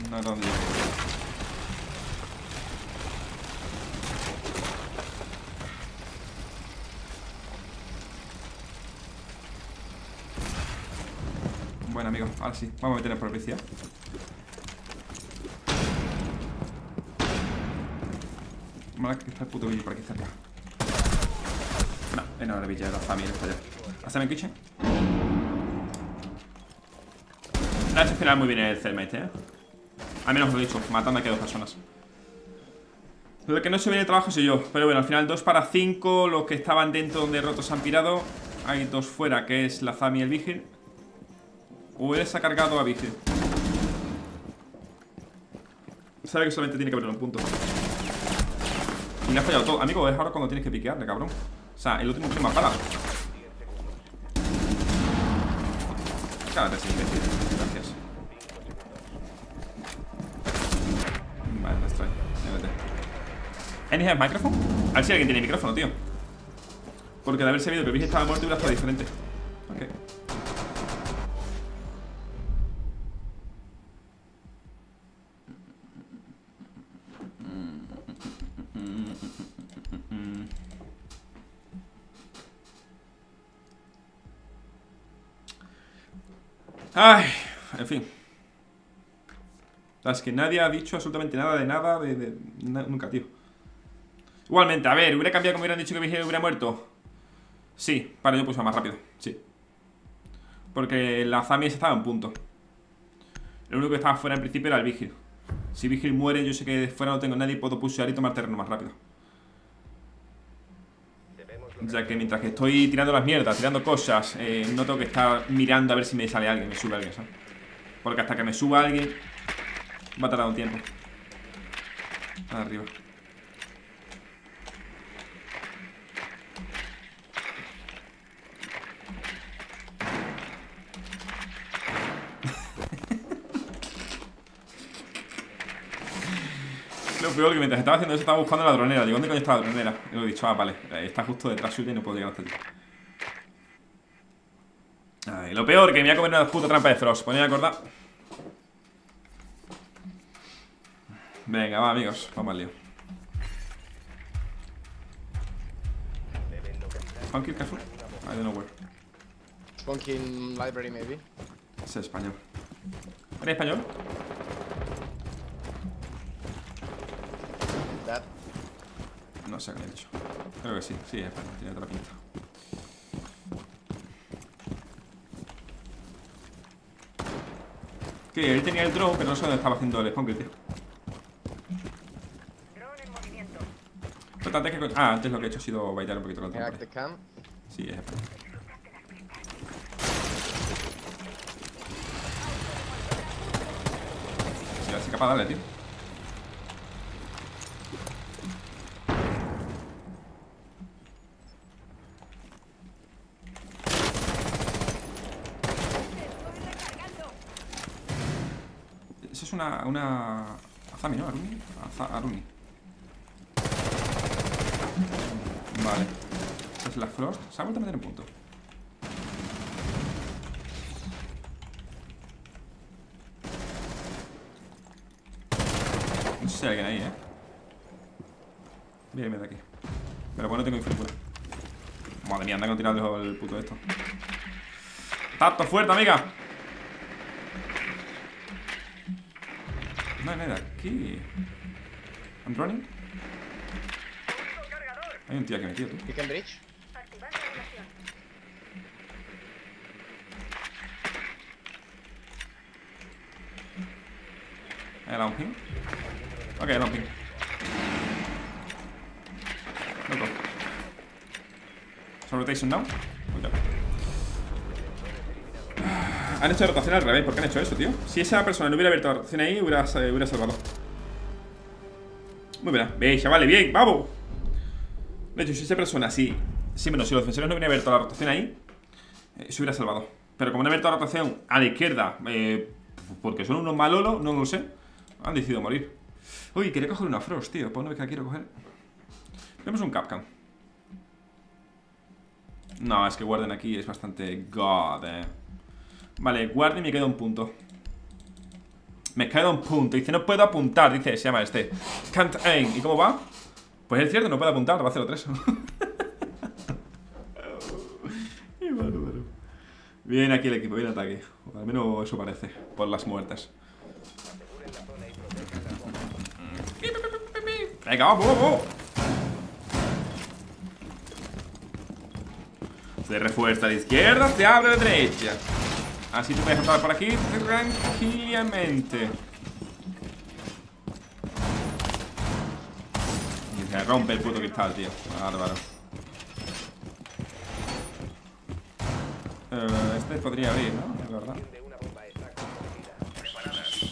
No, ¿dónde llego? Bueno, amigos, ahora sí, vamos a meternos por el policía. Mala que está el puto Billy por aquí cerca. No, no, la villa era familia, está allá. ¿Hasta mi kitchen? La ha gestionado muy bien el celmate, eh. Al menos lo he dicho, matando aquí a dos personas. Lo que no se viene de trabajo soy yo, pero bueno, al final 2 para 5. Los que estaban dentro donde rotos se han pirado. Hay 2 fuera, que es la Zami y el Vigil. Uy, se ha cargado a Vigil. Sabe que solamente tiene que abrir un punto. Y le ha fallado todo. Amigo, es ahora cuando tienes que piquearle, cabrón. O sea, el último tiene más balas. Cállate, sí, imbécil. Gracias. Vale, me extraño. ¿Anything es micrófono? A ver si alguien tiene micrófono, tío. Porque de haber sabido que Vigil estaba muerto hubiera estado diferente. Ok. Ay, en fin. Es que nadie ha dicho absolutamente nada nunca, tío. Igualmente, a ver, hubiera cambiado como hubieran dicho que Vigil hubiera muerto. Sí, para yo puse más rápido, sí. Porque la Zami estaba en punto. Lo único que estaba fuera en principio era el Vigil. Si Vigil muere, yo sé que de fuera no tengo nadie y puedo pusear y tomar terreno más rápido. Ya que mientras que estoy tirando las mierdas, tirando cosas, no tengo que estar mirando a ver si me sale alguien, me sube alguien, ¿sabes? Porque hasta que me suba alguien va a tardar un tiempo. Arriba. Lo peor que mientras estaba haciendo eso estaba buscando la dronera. Digo, ¿dónde coño está la dronera? Y lo he dicho, ah, vale, está justo detrás suya y no puedo llegar hasta allí. Ay, lo peor que me voy a comer una puta trampa de Frost. Ponía a acordar. Venga, va, amigos, vamos al lío. Funky Carrefour? I don't know where. Funky Library, maybe. Es español. ¿Eres español? No sé qué le he dicho. Creo que sí, sí, es bueno, tiene otra pinta. Que él tenía el drone, pero no sé dónde estaba haciendo el spawn, tío. Drone en movimiento. Pero antes que... Ah, antes lo que he hecho ha sido bailar un poquito con el drone. Sí, es bueno. Sí, a ver si es capaz de darle, tío. Una... Azami, ¿no? Aruni. Aruni. Vale. Esta es la Frost. Se ha vuelto a meter en punto. sé si hay alguien ahí, eh. Mira, mira aquí. Pero bueno, tengo infraestructura. Madre mía, anda que no tiras lejos el puto esto. ¡Tacto fuerte, amiga! No hay nadie aquí. I'm running. Hay un tío que me tira, tú. ¿Pick and bridge? ¿Hay el downping? Ok, el downping. Loco. ¿Son rotation now? Han hecho rotación al revés, ¿por qué han hecho eso, tío? Si esa persona no hubiera abierto la rotación ahí, hubiera salvado. Muy bien, veis, chavales, bien, vamos. De hecho, si esa persona, si los defensores no hubieran abierto la rotación ahí, se hubiera salvado. Pero como no han abierto la rotación a la izquierda, porque son unos malolos, no lo sé, han decidido morir. Uy, quería coger una Frost, tío, pues no ves que la quiero coger. Vemos un Capcan. No, es que guarden aquí, es bastante god, eh. Vale, guarde y me queda un punto. Me queda un punto. Dice, no puedo apuntar, dice, se llama este can't aim. ¿Y cómo va? Pues es cierto, no puede apuntar, va a 0-3. Bien aquí el equipo, bien ataque. Al menos eso parece, por las muertes. Venga, vamos, vamos. Se refuerza a la izquierda, se abre a la derecha. Así tú puedes entrar por aquí tranquilamente. Y se rompe el puto cristal, tío. Bárbaro. Este podría abrir, ¿no? La verdad.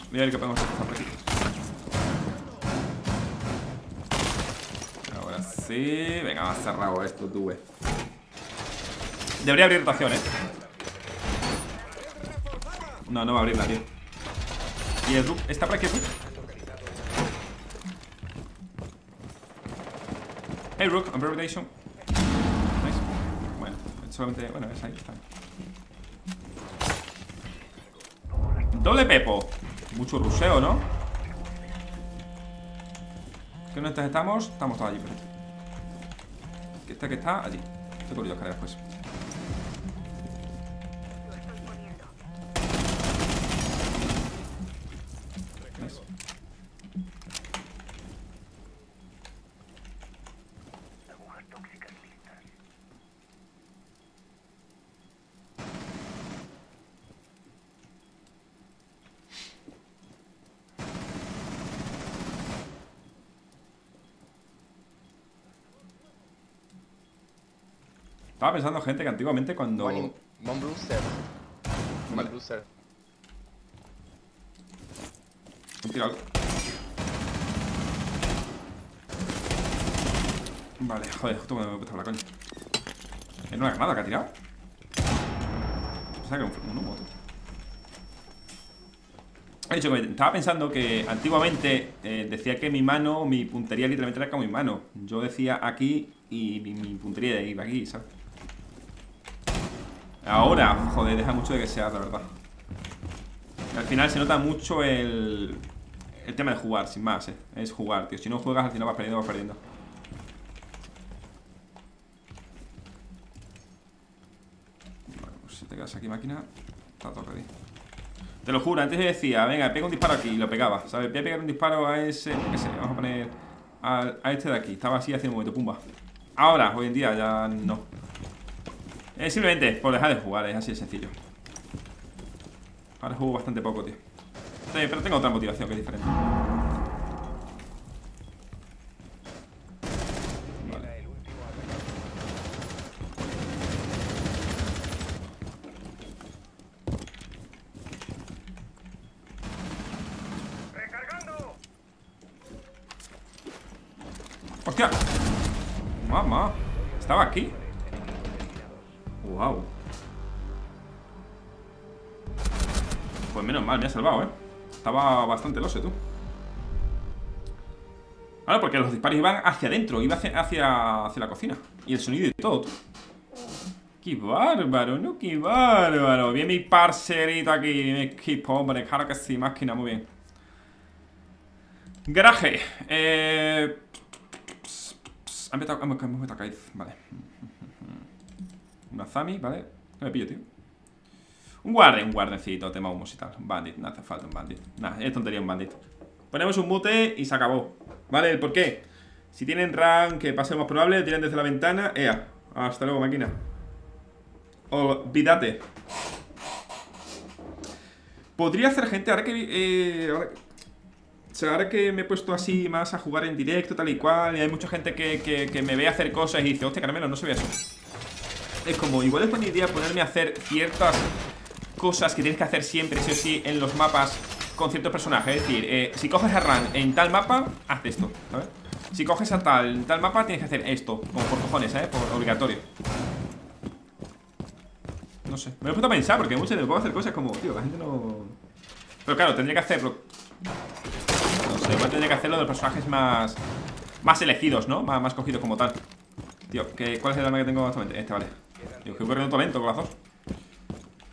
Voy a ver qué podemos hacer por aquí. Ahora sí. Venga, va cerrado esto, tú, güey. Debería abrir rotación, eh. No, no va a abrir nadie. ¿Y el Rook? ¿Está por aquí el Rook? Hey Rook, I'm reputation. Nice. Bueno, solamente... Bueno, es ahí, está. Doble pepo. Mucho ruseo, ¿no? ¿Qué no estás? Estamos... Estamos todos allí, pero... Esta que está allí. Estoy corriendo escaleras, pues. Estaba pensando, gente, que antiguamente cuando... Vale. He tirado algo. Vale, joder, justo cuando me he puesto la coña. ¿Es una granada que ha tirado? Pensaba que era un humo. He dicho que estaba pensando que antiguamente decía que mi mano, mi puntería literalmente era como mi mano. Yo decía aquí y mi puntería de aquí, ¿sabes? Ahora, joder, deja mucho de que sea, la verdad. Al final se nota mucho el tema de jugar, sin más, eh. Es jugar, tío. Si no juegas, al final vas perdiendo, vas perdiendo. Vale, pues si te quedas aquí, máquina, está todo ready. Te lo juro, antes yo decía, venga, pega un disparo aquí y lo pegaba, ¿sabes? Voy a pegar un disparo a ese, qué sé, vamos a poner a este de aquí. Estaba así hace un momento, pumba. Ahora, hoy en día, ya no. Simplemente por dejar de jugar, es así de sencillo. Ahora juego bastante poco, tío. Pero tengo otra motivación que es diferente. Vale. ¡Recargando! ¡Hostia! ¡Mamá! ¿Estaba aquí? Wow. Pues menos mal, me ha salvado, eh. Estaba bastante lose, tú. Ahora, porque los disparos iban hacia adentro, iba hacia la cocina. Y el sonido y todo, tú. Qué bárbaro, ¿no? Qué bárbaro. Bien mi parcerito aquí, mi equipo, hombre. Claro que sí, máquina, muy bien. Garaje. Hemos metido a Kaiz, vale. Una Zami, vale. ¿Qué me pillo, tío? Un guardencito, tema humos y tal. Un bandit, nada, hace falta un bandit. Nada, es tontería un bandit. Ponemos un mute y se acabó. ¿Vale? ¿El por qué? Si tienen rank, que pase lo más probable, tiran desde la ventana. ¡Ea! Hasta luego, máquina. Olvídate. Podría hacer gente, ahora que me he puesto así más a jugar en directo, tal y cual, y hay mucha gente que me ve hacer cosas y dice, hostia, Caramelo, no se ve eso. Es como, igual es buena idea ponerme a hacer ciertas cosas que tienes que hacer siempre, sí o sí, en los mapas con ciertos personajes. Es decir, si coges a RAM en tal mapa, haz esto, ¿sabes? Si coges a tal mapa, tienes que hacer esto, como por cojones, ¿sabes? Por obligatorio. No sé, me lo he puesto a pensar, porque muchas veces puedo hacer cosas como, tío, la gente no... Pero claro, tendría que hacerlo... No sé, igual tendría que hacerlo de los personajes más elegidos, ¿no? Más cogidos como tal. Tío, ¿cuál es el arma que tengo actualmente? Este, vale. Tío, que voy corriendo todo lento con las dos.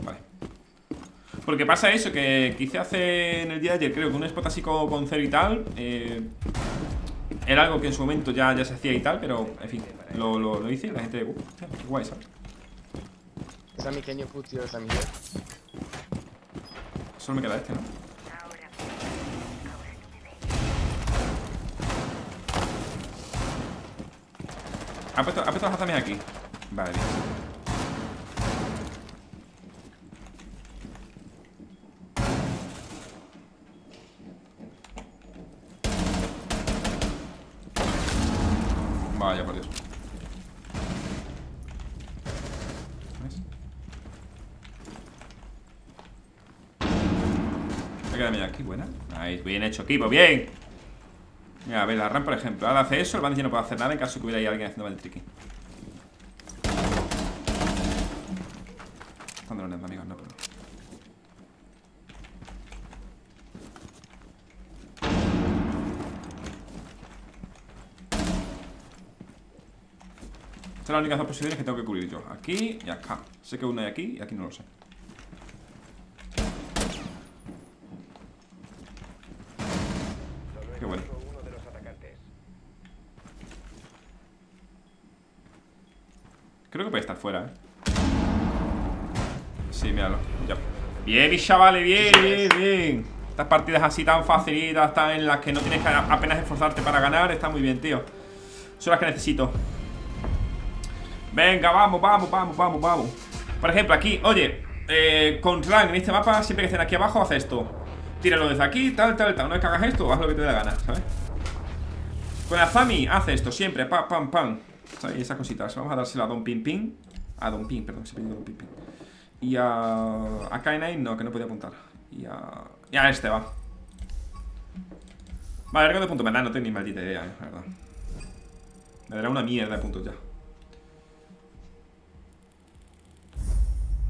Vale. Porque pasa eso, que quise hacer en el día de ayer, creo que un spot así con cero y tal. Era algo que en su momento ya se hacía y tal, pero, en fin, lo hice y la gente... qué guay, ¿sabes? Es amiqueño putio, es amigo. Solo me queda este, ¿no? ¿Ha puesto las también aquí? Vale, bien. Vaya, por Dios. Aquí, buena. Ahí, bien hecho, equipo, bien. Mira, a ver, la RAM, por ejemplo. Ahora hace eso, el bandit ya no puede hacer nada en caso que hubiera ahí alguien haciendo el tricky. Están drones, amigos, no, pero. Estas son las únicas dos posiciones que tengo que cubrir yo. Aquí y acá. Sé que uno hay aquí y aquí no lo sé. Creo que puede estar fuera, ¿eh? Sí, míralo. Ya. Bien, mis chavales, bien. Estas partidas así tan facilitas, tan en las que no tienes que apenas esforzarte para ganar, está muy bien, tío. Son las que necesito. Venga, vamos. Por ejemplo, aquí, oye, con rank en este mapa, siempre que estén aquí abajo, haz esto. Tíralo desde aquí, tal. Una vez que hagas esto, haz lo que te dé la gana, ¿sabes? Con la Zami, haz esto, siempre, pam. Y esas cositas, vamos a dárselo a Don Ping, perdón, se pidió Don Ping. Y a K9, no, que no podía apuntar. Y a este va. Vale, a ver de punto me da, no tengo ni maldita idea, la verdad. Me dará una mierda de puntos ya.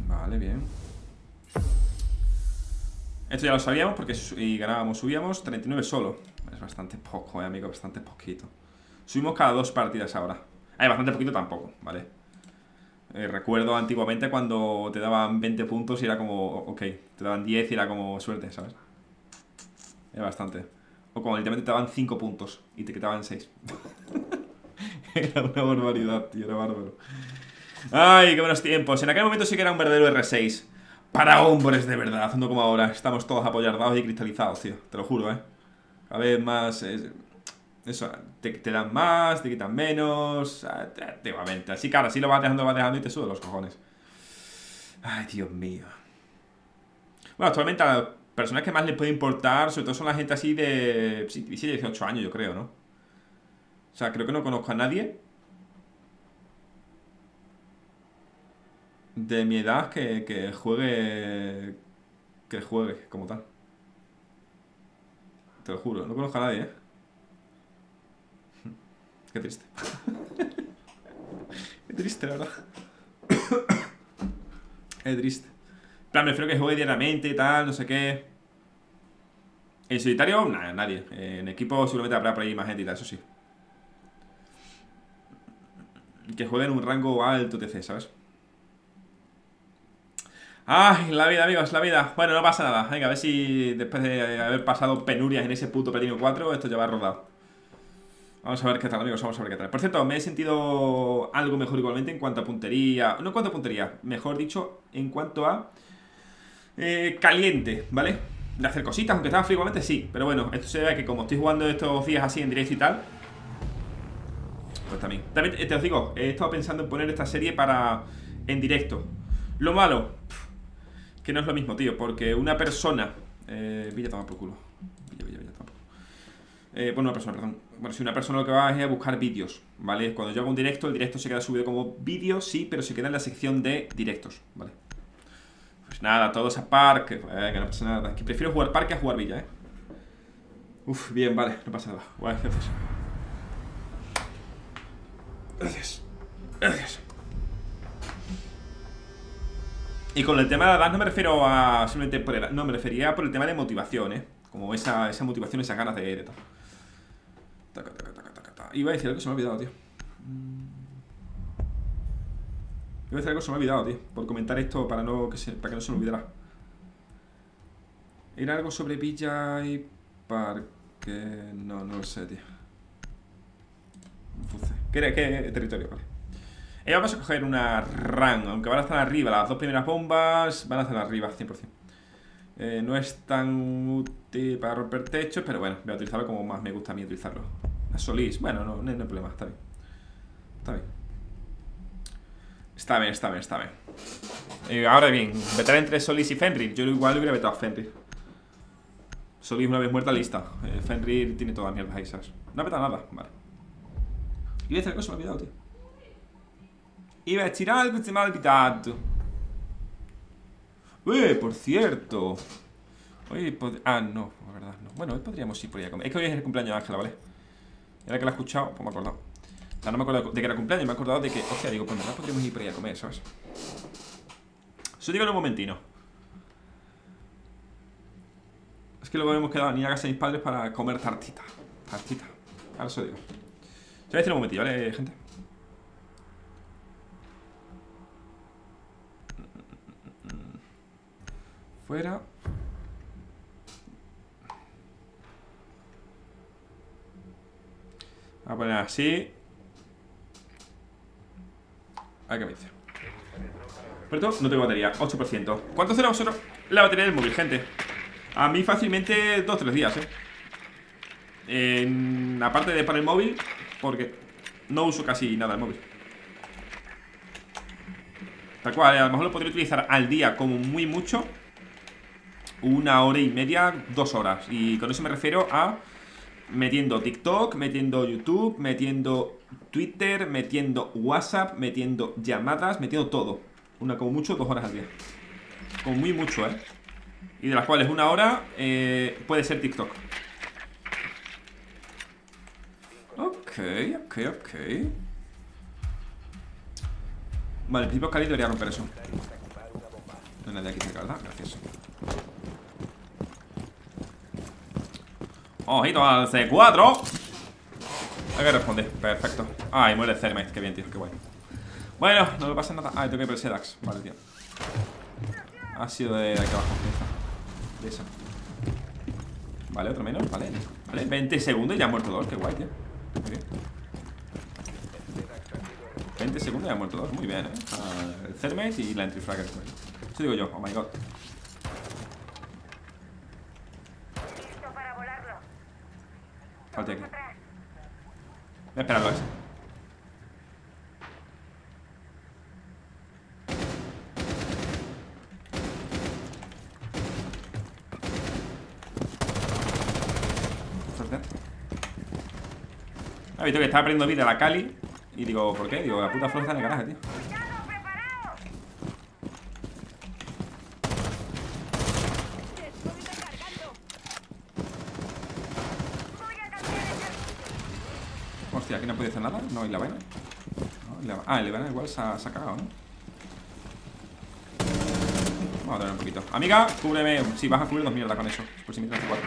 Vale, bien. Esto ya lo sabíamos porque y ganábamos, subíamos 39 solo. Es bastante poco, amigo, bastante poquito. Subimos cada dos partidas ahora. Bastante poquito tampoco, ¿vale? Recuerdo antiguamente cuando te daban 20 puntos y era como, ok, te daban 10 y era como suerte, ¿sabes? Era bastante. O como literalmente te daban 5 puntos y te quitaban 6. Era una barbaridad, tío, era bárbaro. Ay, qué buenos tiempos. En aquel momento sí que era un verdadero R6. Para hombres de verdad, no como ahora. Estamos todos apoyardados y cristalizados, tío. Te lo juro, ¿eh? A ver, más... Eso, te dan más, te quitan menos. Antiguamente. Así que ahora sí lo vas dejando y te sudan los cojones. Ay, Dios mío. Bueno, actualmente a las personas que más les puede importar, sobre todo son la gente así de 17, 18 años, yo creo, ¿no? O sea, creo que no conozco a nadie de mi edad que juegue como tal. Te lo juro, no conozco a nadie, ¿eh? Qué triste. Qué triste, la verdad. Qué triste. En plan, me refiero que juegue diariamente y tal, no sé qué. En solitario, nada, nadie. En equipo seguramente habrá por ahí más gente y tal, eso sí. Que juegue en un rango alto, etc, ¿sabes? Ay, la vida, amigos, la vida. Bueno, no pasa nada. Venga, a ver si después de haber pasado penurias en ese puto Platino 4, esto ya va rodado. Vamos a ver qué tal, amigos, vamos a ver qué tal. Por cierto, me he sentido algo mejor igualmente en cuanto a puntería. No en cuanto a puntería, mejor dicho, en cuanto a caliente, ¿vale? De hacer cositas, aunque estaba frío igualmente, sí. Pero bueno, esto se ve que como estoy jugando estos días así en directo y tal, pues también. También te os digo, he estado pensando en poner esta serie para en directo. Lo malo, que no es lo mismo, tío, porque una persona... Villa, toma por culo. Villa, toma por culo. Bueno, una persona, perdón. Bueno, si una persona lo que va es a buscar vídeos, ¿vale? Cuando yo hago un directo, el directo se queda subido como vídeo, sí, pero se queda en la sección de directos, ¿vale? Pues nada, todos a parque. Que no pasa nada. Es que prefiero jugar parque a jugar villa, ¿eh? Uf, bien, vale, no pasa nada. Guay, gracias. Gracias. Gracias. Y con el tema de edad no me refiero a simplemente por edad, no, me refería por el tema de motivación, ¿eh? Como esa motivación, esas ganas de tal. Iba a decir algo que se me ha olvidado, tío. Iba a decir algo que se me ha olvidado, tío. Por comentar esto para que no se me olvidara. Era algo sobre Villa y Parque... No, no lo sé, tío. ¿Qué territorio? Vale. Vamos a coger una RAM, aunque van a estar arriba. Las dos primeras bombas van a estar arriba, 100%. No es tan útil para romper techos, pero bueno, voy a utilizarlo como más me gusta a mí utilizarlo. La Solís, bueno, no hay problema, está bien. Está bien. Está bien. Ahora bien, vetar entre Solís y Fenrir. Yo igual hubiera vetado a Fenrir. Solís una vez muerta, lista. Fenrir tiene todas mierdas ahí, ¿sabes? No ha vetado nada, vale. Y voy a hacer algo, se me ha olvidado, tío. Iba a tirar algo que se me ha olvidado. Por cierto. Hoy ah, no, la verdad no. Bueno, hoy podríamos ir por ahí a comer. Es que hoy es el cumpleaños de Ángela, ¿vale? Y ahora que la he escuchado, pues me he acordado. O sea, no me acuerdo de que era cumpleaños, me he acordado de que... Hostia, digo, pues verdad podríamos ir por ahí a comer, ¿sabes? Eso digo en un momentino. Es que luego hemos quedado en ir a casa de mis padres para comer tartita. Ahora eso digo. Os voy a decir un momentito, ¿vale, gente? Fuera. Voy a poner así. A ver qué me dice. Pero no tengo batería, 8%. ¿Cuánto será vosotros la batería del móvil, gente? A mí fácilmente 2-3 días, ¿eh? Aparte de para el móvil, porque no uso casi nada el móvil. Tal cual, a lo mejor lo podría utilizar al día como muy mucho. 1 hora y media, 2 horas. Y con eso me refiero a metiendo TikTok, metiendo YouTube, metiendo Twitter, metiendo WhatsApp, metiendo llamadas, metiendo todo. Una como mucho, 2 horas al día. Como muy mucho, ¿eh? Y de las cuales 1 hora puede ser TikTok. Ok. Vale, en principio Cali debería romper eso. No hay nadie aquí cerca, ¿verdad? Gracias. Ojito al C4. Hay que responder, perfecto. Ay, muere el Cermite, qué bien, tío, qué guay. Bueno, no me pasa nada. Ay, tengo que ir por el Dax. Vale, tío. Ha sido de aquí abajo. De esa. Vale, otro menos, vale. Vale, 20 segundos y ya han muerto 2, qué guay, tío. Muy bien. 20 segundos y ya han muerto 2, muy bien, el Cermite y la entry fragger. Eso digo yo, oh my god. Salte aquí. Voy a esperarlo a ese. Ha visto que estaba perdiendo vida la Cali. Y digo, ¿por qué? Digo, la puta flor está en el garaje, tío. Aquí no puede hacer nada, no, y la vaina. No, la vaina igual se ha cagado, ¿no? Vamos a tener un poquito. Amiga, cúbreme. Sí, vas a cubrir 2 mierdas con eso. Por si me traes 4.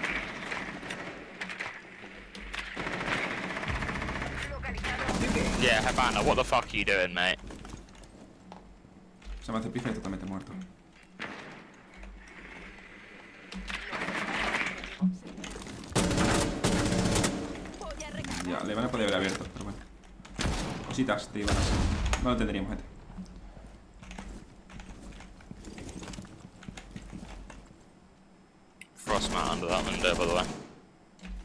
Yeah, Havana, what the fuck are you doing, mate? Se me hace pifre totalmente muerto. le van a poder haber abierto, pero bueno. Cositas te iban a hacer. No lo tendríamos, gente. Frostman under that window, by the way.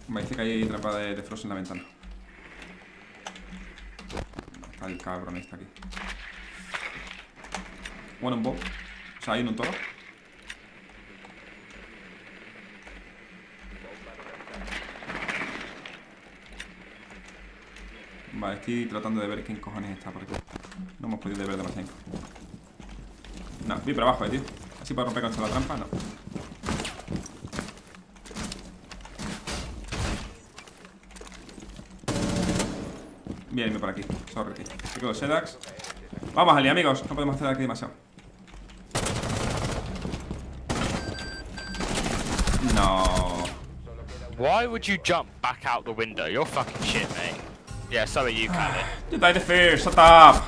Me dice que hay trampa de Frost en la ventana. Está el cabrón este aquí. Bueno, un bow. O sea, hay un toro. Vale, estoy tratando de ver quién cojones está por aquí. No hemos podido ver demasiado. No, voy para abajo, tío. Así para romper contra la trampa, no. Bien, irme por aquí. Sorry, tío. Aquí los Sedax. Vamos, Ali, amigos. No podemos hacer aquí demasiado. No. Why would you jump back out the window? You're fucking shit, mate. Yeah, so are you, Callie. You died of fear, shut up!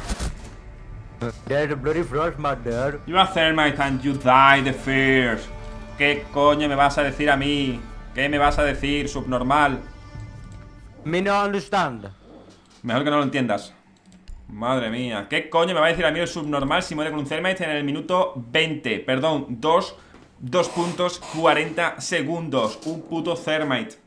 There's a bloody frostman there. You're a thermite and you died of fear. ¿Qué coño me vas a decir a mí? ¿Qué me vas a decir, subnormal? Me no understand. Mejor que no lo entiendas. Madre mía, ¿qué coño me va a decir a mí el subnormal si muere con un thermite en el minuto 20? Perdón, 2:40 segundos. Un puto thermite.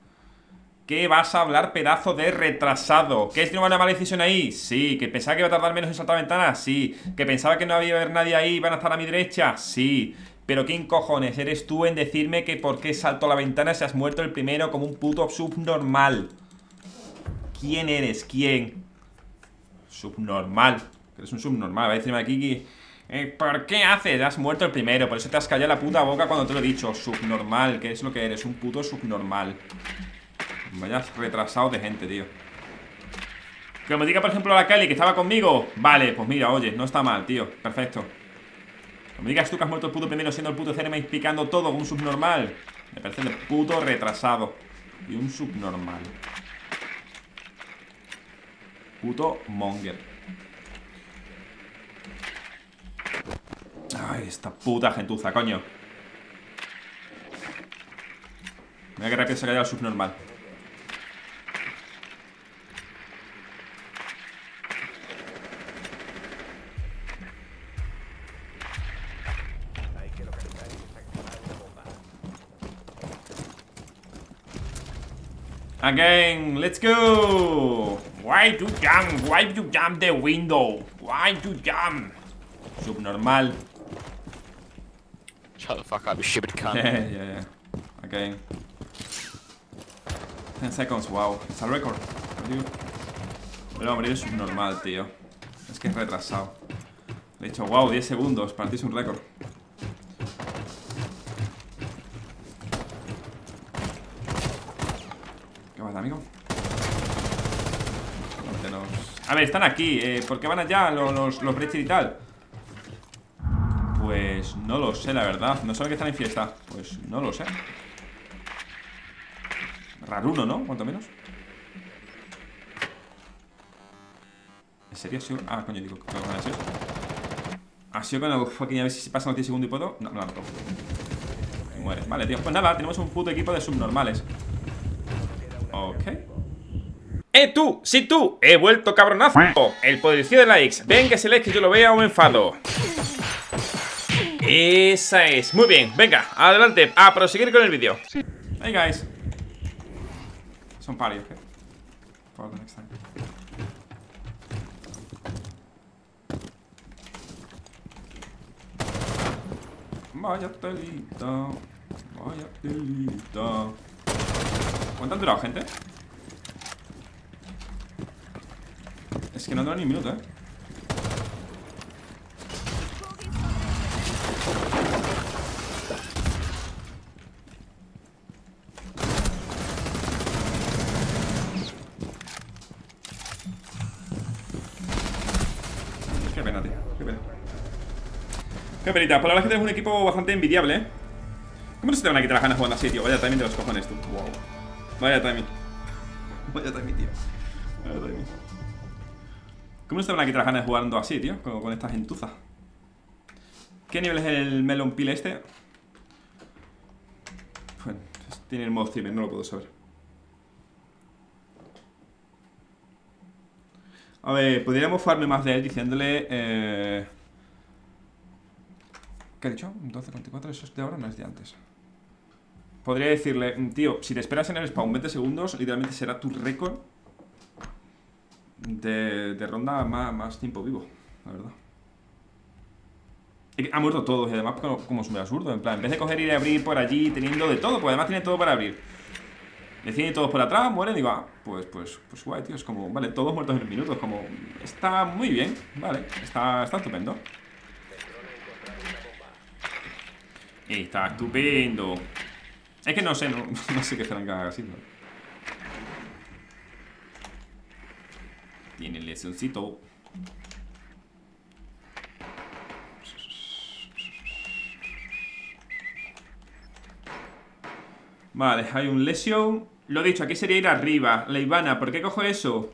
¿Qué vas a hablar, pedazo de retrasado? ¿Que es de una mala decisión ahí? Sí. ¿Que pensaba que iba a tardar menos en saltar la ventana? Sí. ¿Que pensaba que no había nadie ahí y iban a estar a mi derecha? Sí. Pero ¿quién cojones eres tú en decirme que por qué saltó la ventana si has muerto el primero como un puto subnormal? ¿Quién eres? ¿Quién? Subnormal. Eres un subnormal. Va a decirme aquí ¿por qué haces? Has muerto el primero. Por eso te has callado la puta boca cuando te lo he dicho. Subnormal. ¿Qué es lo que eres? Un puto subnormal. Vaya retrasado de gente, tío. Que me diga, por ejemplo, la Kelly que estaba conmigo. Vale, pues mira, oye, no está mal, tío. Perfecto. Que me digas tú que has muerto el puto primero siendo el puto Thermite picando todo con un subnormal. Me parece de puto retrasado. Y un subnormal. Puto monger. Ay, esta puta gentuza, coño. Mira que rápido se ha caído el subnormal. Again, let's go. Why you jump? Why you jump the window? Why you jump? Subnormal. Shut the fuck up, you stupid cunt. Yeah. Okay. 10 seconds, wow. It's a record. Pero hombre, es subnormal, tío. Es que es retrasado. De hecho, wow, 10 segundos. Partís un récord. Amigo, a ver, están aquí. ¿Por qué van allá los Breacher y tal? Pues no lo sé, la verdad. No saben que están en fiesta. Pues no lo sé. Raruno, ¿no? Cuanto menos. ¿En serio ha sido? Ah, coño, digo, ¿ha sido? ¿Ha sido con el fucking? A ver si se pasan los 10 segundos y puedo. No, me la mato. Muere. Vale, tío. Pues nada, tenemos un puto equipo de subnormales. Ok. Tú, sí tú, he vuelto, cabronazo. El poderío de likes, ven que se like que yo lo vea o me enfado. Esa es, muy bien, venga, adelante, a proseguir con el vídeo. Hey guys. Son party, ok? For the next time. Vaya telita, vaya telita. ¿Cuánto han durado, gente? Es que no han durado ni un minuto, ¿eh? Qué pena, tío. Qué pena. Qué penita. Por la verdad que tenemos un equipo bastante envidiable, ¿eh? ¿Cómo no se te van a quitar las ganas jugando así, tío? Vaya timing de los cojones, tú. Wow. Vaya timing. Vaya timing, tío. Vaya timing. ¿Cómo no te van a quitar las ganas jugando así, tío? Con esta gentuza. ¿Qué nivel es el melon peel este? Bueno, tiene el modo streamer, no lo puedo saber. A ver, podríamos farme más de él diciéndole... ¿Qué he dicho? 12,4, eso es de ahora, no es de antes. Podría decirle, tío, si te esperas en el spawn 20 segundos, literalmente será tu récord de ronda más tiempo vivo, la verdad. Ha muerto todos y además como súper absurdo. En plan, en vez de coger y ir a abrir por allí teniendo de todo, pues además tiene todo para abrir. Deciden todos por atrás, mueren y digo, ah, pues guay, tío. Es como, vale, todos muertos en un minuto. Es como, está muy bien, vale, está estupendo. Está estupendo. Es que no sé, no sé qué franca así, ¿no? Tiene lesioncito. Vale, hay un lesión. Lo dicho, aquí sería ir arriba. La Ivana, ¿por qué cojo eso?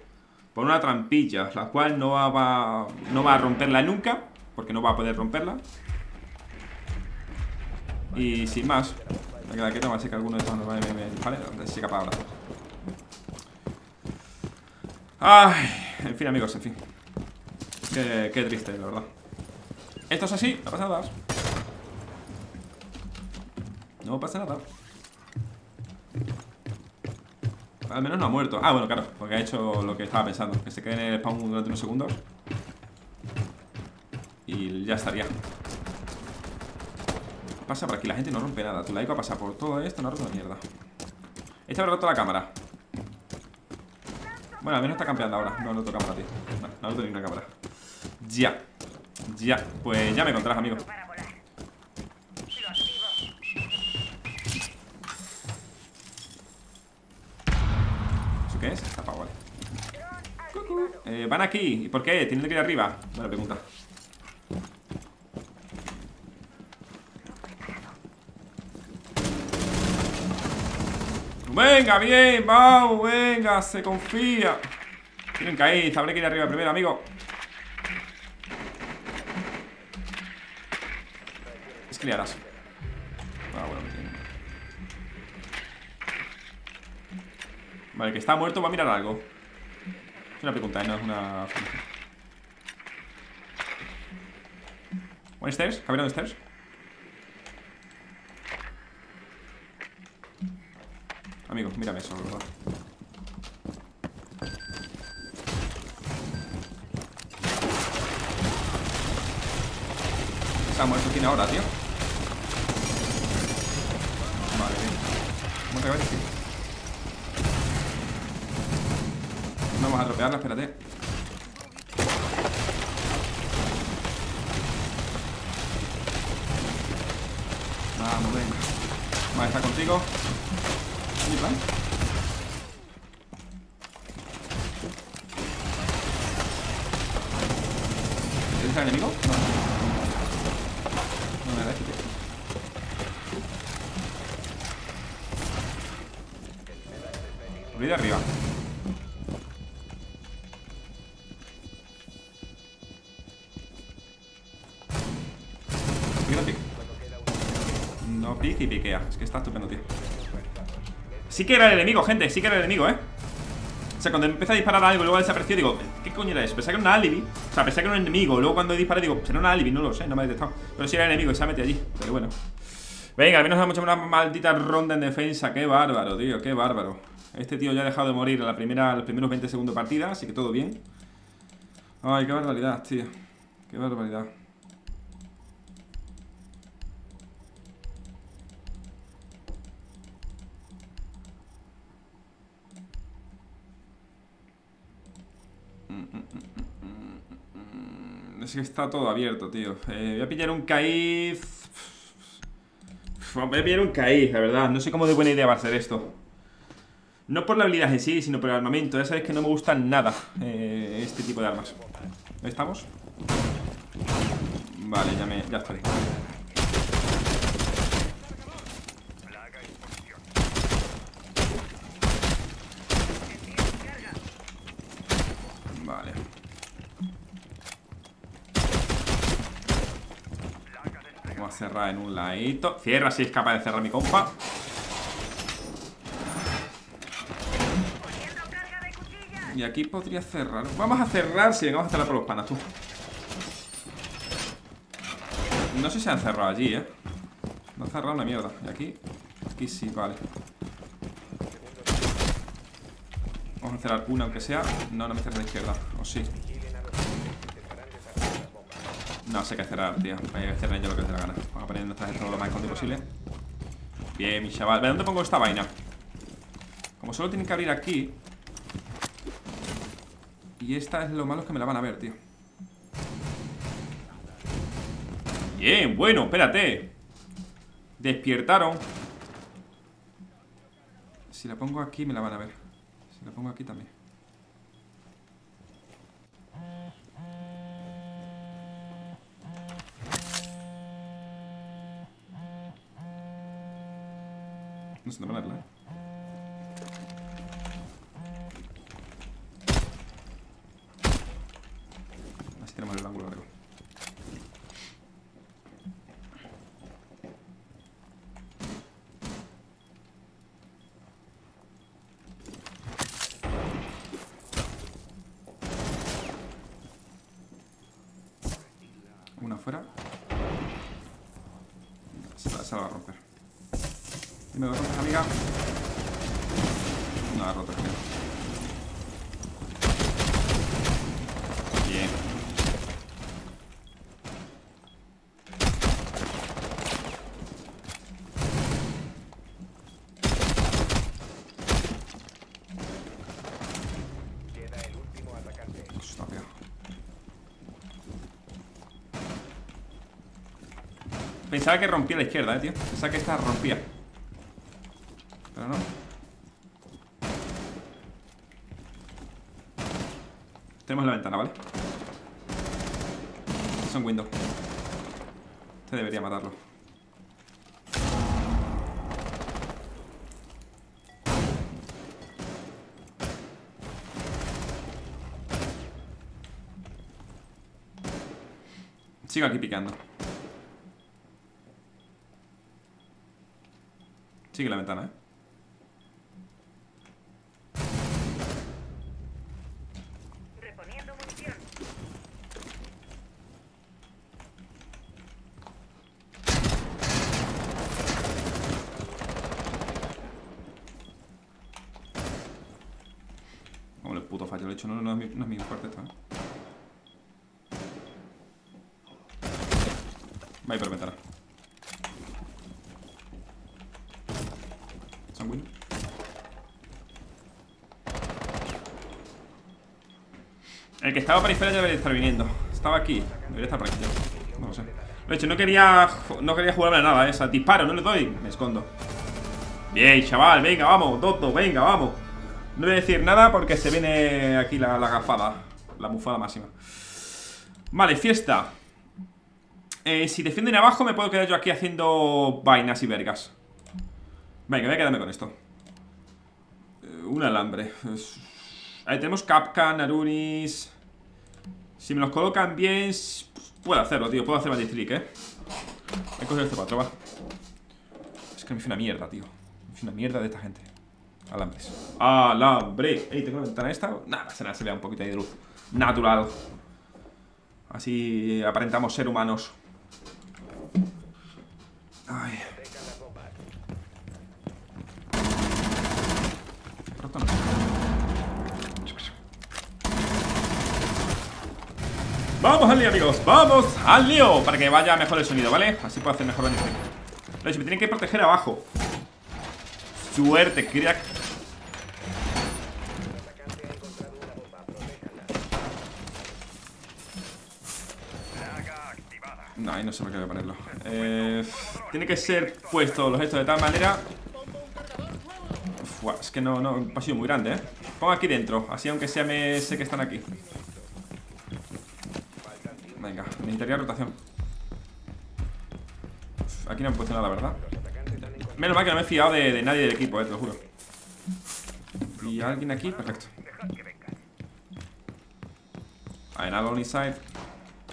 Por una trampilla, la cual no va a romperla nunca, porque no va a poder romperla. Y sin más, me queda quieta, me seca alguno de estos. Vale, se seca para ahora. Ay, en fin, amigos, en fin. Qué triste, la verdad. Esto es así, no pasa nada. No pasa nada. Al menos no ha muerto. Ah, bueno, claro, porque ha hecho lo que estaba pensando. Que se quede en el spawn durante unos segundos y ya estaría. Pasa por aquí, la gente no rompe nada. Tu laico ha pasado por todo esto, no ha roto la mierda. Este ha roto la cámara. Bueno, al menos está campeando ahora. No ha roto cámara, tío. No ha roto ninguna cámara. Ya. Ya. Pues ya me encontrás, amigo. ¿Qué es? Tapa, vale. Van aquí. ¿Y por qué? ¿Tienen que ir arriba? Buena pregunta. Venga, bien, vamos, venga, se confía. Tienen que ir, habré que ir arriba primero, amigo. Es que le harás. Ah, bueno, me tienen. Vale, que está muerto, va a mirar algo. Es una pregunta, no es una... One stairs, cabrón de stairs. Amigo, mírame eso, ¿verdad? Está muerto, tiene ahora, tío. Vale, bien. Vamos a acabar aquí. Vamos a atropearla, espérate. Vamos, venga. Vale, está contigo. ¿Qué plan? ¿Tienes al enemigo? No, me da este tío. Olvida arriba. Y piquea, es que está estupendo, tío. Sí que era el enemigo, gente, sí que era el enemigo, O sea, cuando empieza a disparar algo y luego desapareció, digo, ¿qué coño era eso? Pensé que era un alibi, o sea, pensé que era un enemigo. Luego cuando disparé, digo, será un alibi, no lo sé, no me ha detectado. Pero sí era el enemigo y se ha metido allí, pero bueno. Venga, al menos hemos hecho una maldita ronda en defensa, qué bárbaro, tío, qué bárbaro. Este tío ya ha dejado de morir en los primeros 20 segundos de partida, así que todo bien. Ay, qué barbaridad, tío, qué barbaridad. Es que está todo abierto, tío. Voy a pillar un caíz. Voy a pillar un caíz, la verdad. No sé cómo de buena idea va a ser esto. No por la habilidad en sí, sino por el armamento. Ya sabéis que no me gustan nada este tipo de armas. ¿Ahí estamos? Vale, ya estaré. Cerrar en un ladito. Cierra si es capaz de cerrar mi compa. Y aquí podría cerrar. Vamos a cerrar, sí, vamos a cerrar por los panas, tú. No sé si han cerrado allí, eh. No han cerrado una mierda. Y aquí, aquí sí, vale. Vamos a cerrar una, aunque sea. No, no me cierra a la izquierda, o sí. No sé qué cerrar, tío. Voy a cerrar yo lo que te la gana. Vamos a poner nuestras estrellas lo más escondido posible. Bien, mi chaval. ¿Dónde pongo esta vaina? Como solo tienen que abrir aquí. Y esta es lo malo, es que me la van a ver, tío. Bien, bueno, espérate. Despiertaron. Si la pongo aquí me la van a ver. Si la pongo aquí también. No sé dónde ponerla, ¿eh? Así tenemos el ángulo largo. Una fuera. Se la va a romper. Dime, ¿lo rompes, amiga? No, la ha roto, creo. Bien. Queda el último atacante. Eso está pegado. Pensaba que rompía la izquierda, tío. Pensaba que esta rompía. No. Tenemos la ventana, ¿vale? Son windows. Este debería matarlo. Sigo aquí picando. Sigue la ventana, ¿eh? No es mi fuerte esto, ¿eh? Va a ir por ventana. Sanguino. El que estaba para afuera ya debería estar viniendo. Estaba aquí. Debería estar por aquí. No lo sé. De hecho, no quería jugarme a nada, ¿eh? O sea, disparo, no le doy. Me escondo. Bien, chaval. Venga, vamos. Toto, venga, vamos. No voy a decir nada porque se viene aquí la gafada, la mufada máxima. Vale, fiesta. Si defienden abajo me puedo quedar yo aquí haciendo vainas y vergas. Venga, voy a quedarme con esto. Un alambre. Ahí tenemos Kapkan, Arunis. Si me los colocan bien, puedo hacerlo, tío. Puedo hacer magic trick, eh. Voy a coger este 4, va. Es que me hice una mierda, tío. Me hice una mierda de esta gente. Alambres. ¡Alambre! Ey, tengo la ventana esta. Nada, se vea un poquito ahí de luz. Natural. Así aparentamos ser humanos. Ay. Vamos al lío, amigos. Vamos al lío. Para que vaya mejor el sonido, ¿vale? Así puedo hacer mejor el sonido. De hecho, me tienen que proteger abajo. Suerte, crack. No, ahí no sé por qué voy a ponerlo. Tiene que ser puesto los estos de tal manera. Uf, es que no, ha sido muy grande, eh. Pongo aquí dentro, así aunque sea me sé que están aquí. Venga, necesitaría rotación. Uf, aquí no han puesto nada, ¿verdad? Menos mal que no me he fiado de nadie del equipo, te lo juro. ¿Y alguien aquí? Perfecto. A ver, algo inside.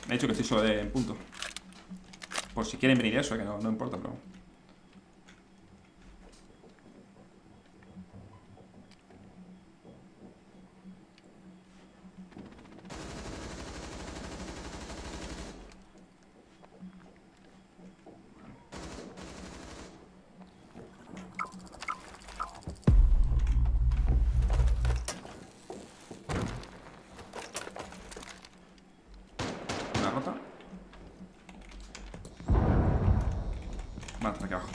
Me he dicho que estoy solo en punto. Por si quieren venir eso, que no importa, pero... van a estar aquí abajo.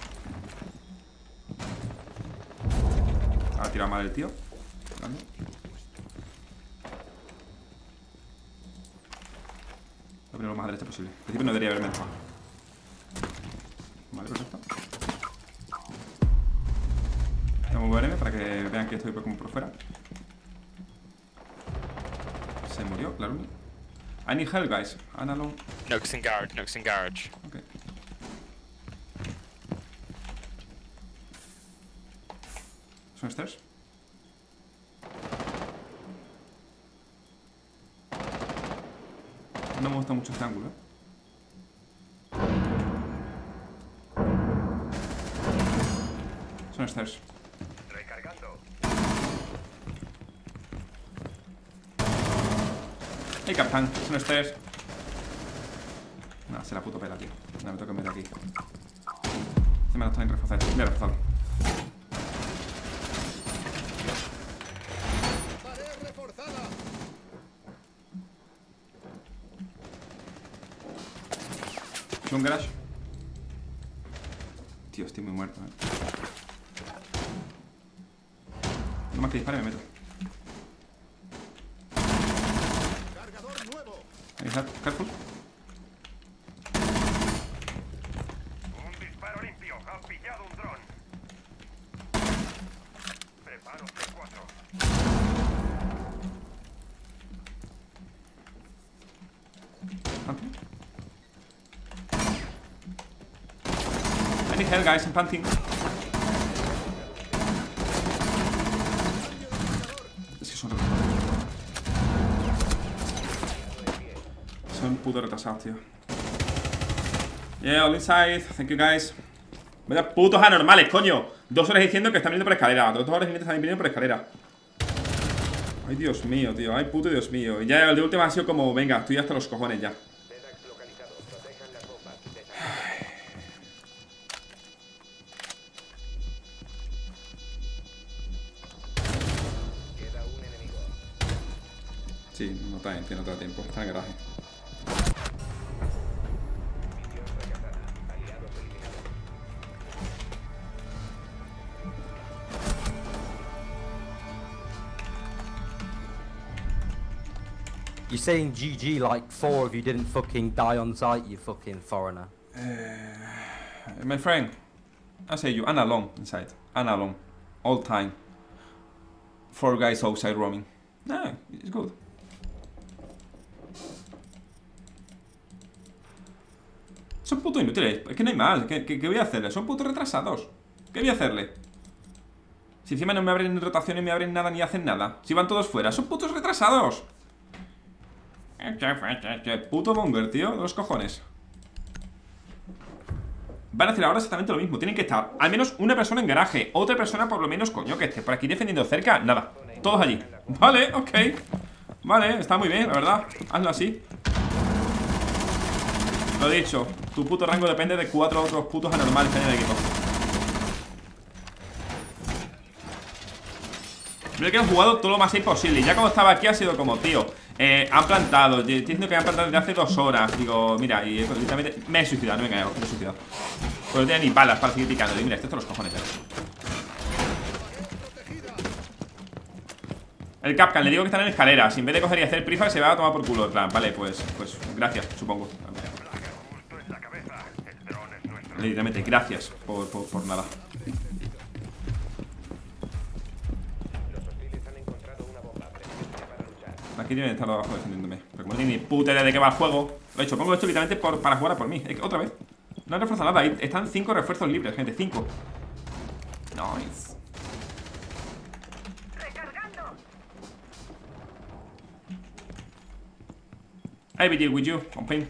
Ha tirado mal el tío. Lo primero más a derecha posible. En principio no debería haberme dejado. Vale, perfecto. Voy a moverme para que vean que estoy como por fuera. Se murió, claro. I need help, guys. Analog. Nooks in garage, nooks in garage. Ok. ¿Son stairs? No me gusta mucho este ángulo, Son stairs. Recargando. Hey, capitán, son stairs. No, se la puto pela, tío. No, me toca meter aquí. Se me lo están reforzando. Me he reforzado. Un garage. Tío, estoy muy muerto, No más que dispare, me meto. Cargador nuevo. Ahí está, careful. Un disparo limpio. Han pillado un dron. Preparo C4. Hell, guys, I'm panting. Es que son puto retrasados, tío. Yeah, all inside. Thank you, guys. Vaya putos anormales, coño. 2 horas diciendo que están viniendo por escalera. 2 horas diciendo que están viniendo por escalera. Ay, Dios mío, tío. Ay, puto Dios mío. Y ya el de última ha sido como, venga, estoy hasta los cojones ya. Sí, no está en tiempo, está en el garaje. You're saying GG like 4 of you didn't fucking die on site, you fucking foreigner. My friend, I say you, I'm alone inside, I'm alone, all time. 4 guys outside roaming. No, it's good. Son putos inútiles, es que no hay más. ¿Qué voy a hacerle? Son putos retrasados. ¿Qué voy a hacerle? Si encima no me abren rotaciones, me abren nada, ni hacen nada. Si van todos fuera, son putos retrasados. Puto Bonger, tío, de los cojones. Van a hacer ahora exactamente lo mismo. Tienen que estar al menos una persona en garaje. Otra persona por lo menos, coño, que esté por aquí defendiendo cerca. Nada, todos allí. Vale, ok. Vale, está muy bien, la verdad. Hazlo así. Lo he dicho, tu puto rango depende de 4 otros putos anormales que hay en el equipo. Creo que han jugado todo lo más posible. Y ya cuando estaba aquí ha sido como, tío, han plantado, estoy diciendo que han plantado desde hace 2 horas. Digo, mira, y literalmente me he suicidado, no me he engañado, me he suicidado. Pues no tenía ni balas para seguir picando. Y mira, esto es los cojones, El Capcan, le digo que están en escaleras. En vez de coger y hacer prifa, se va a tomar por culo. En plan, vale, pues gracias, supongo. Literalmente, gracias por nada. Aquí deben estar abajo defendiéndome. Pero como no tiene ni puta idea de qué va el juego. De hecho, pongo esto literalmente para jugar a por mí. Otra vez. No han reforzado nada. Están 5 refuerzos libres, gente. 5. Nice. Recargando. I will deal with you. On ping.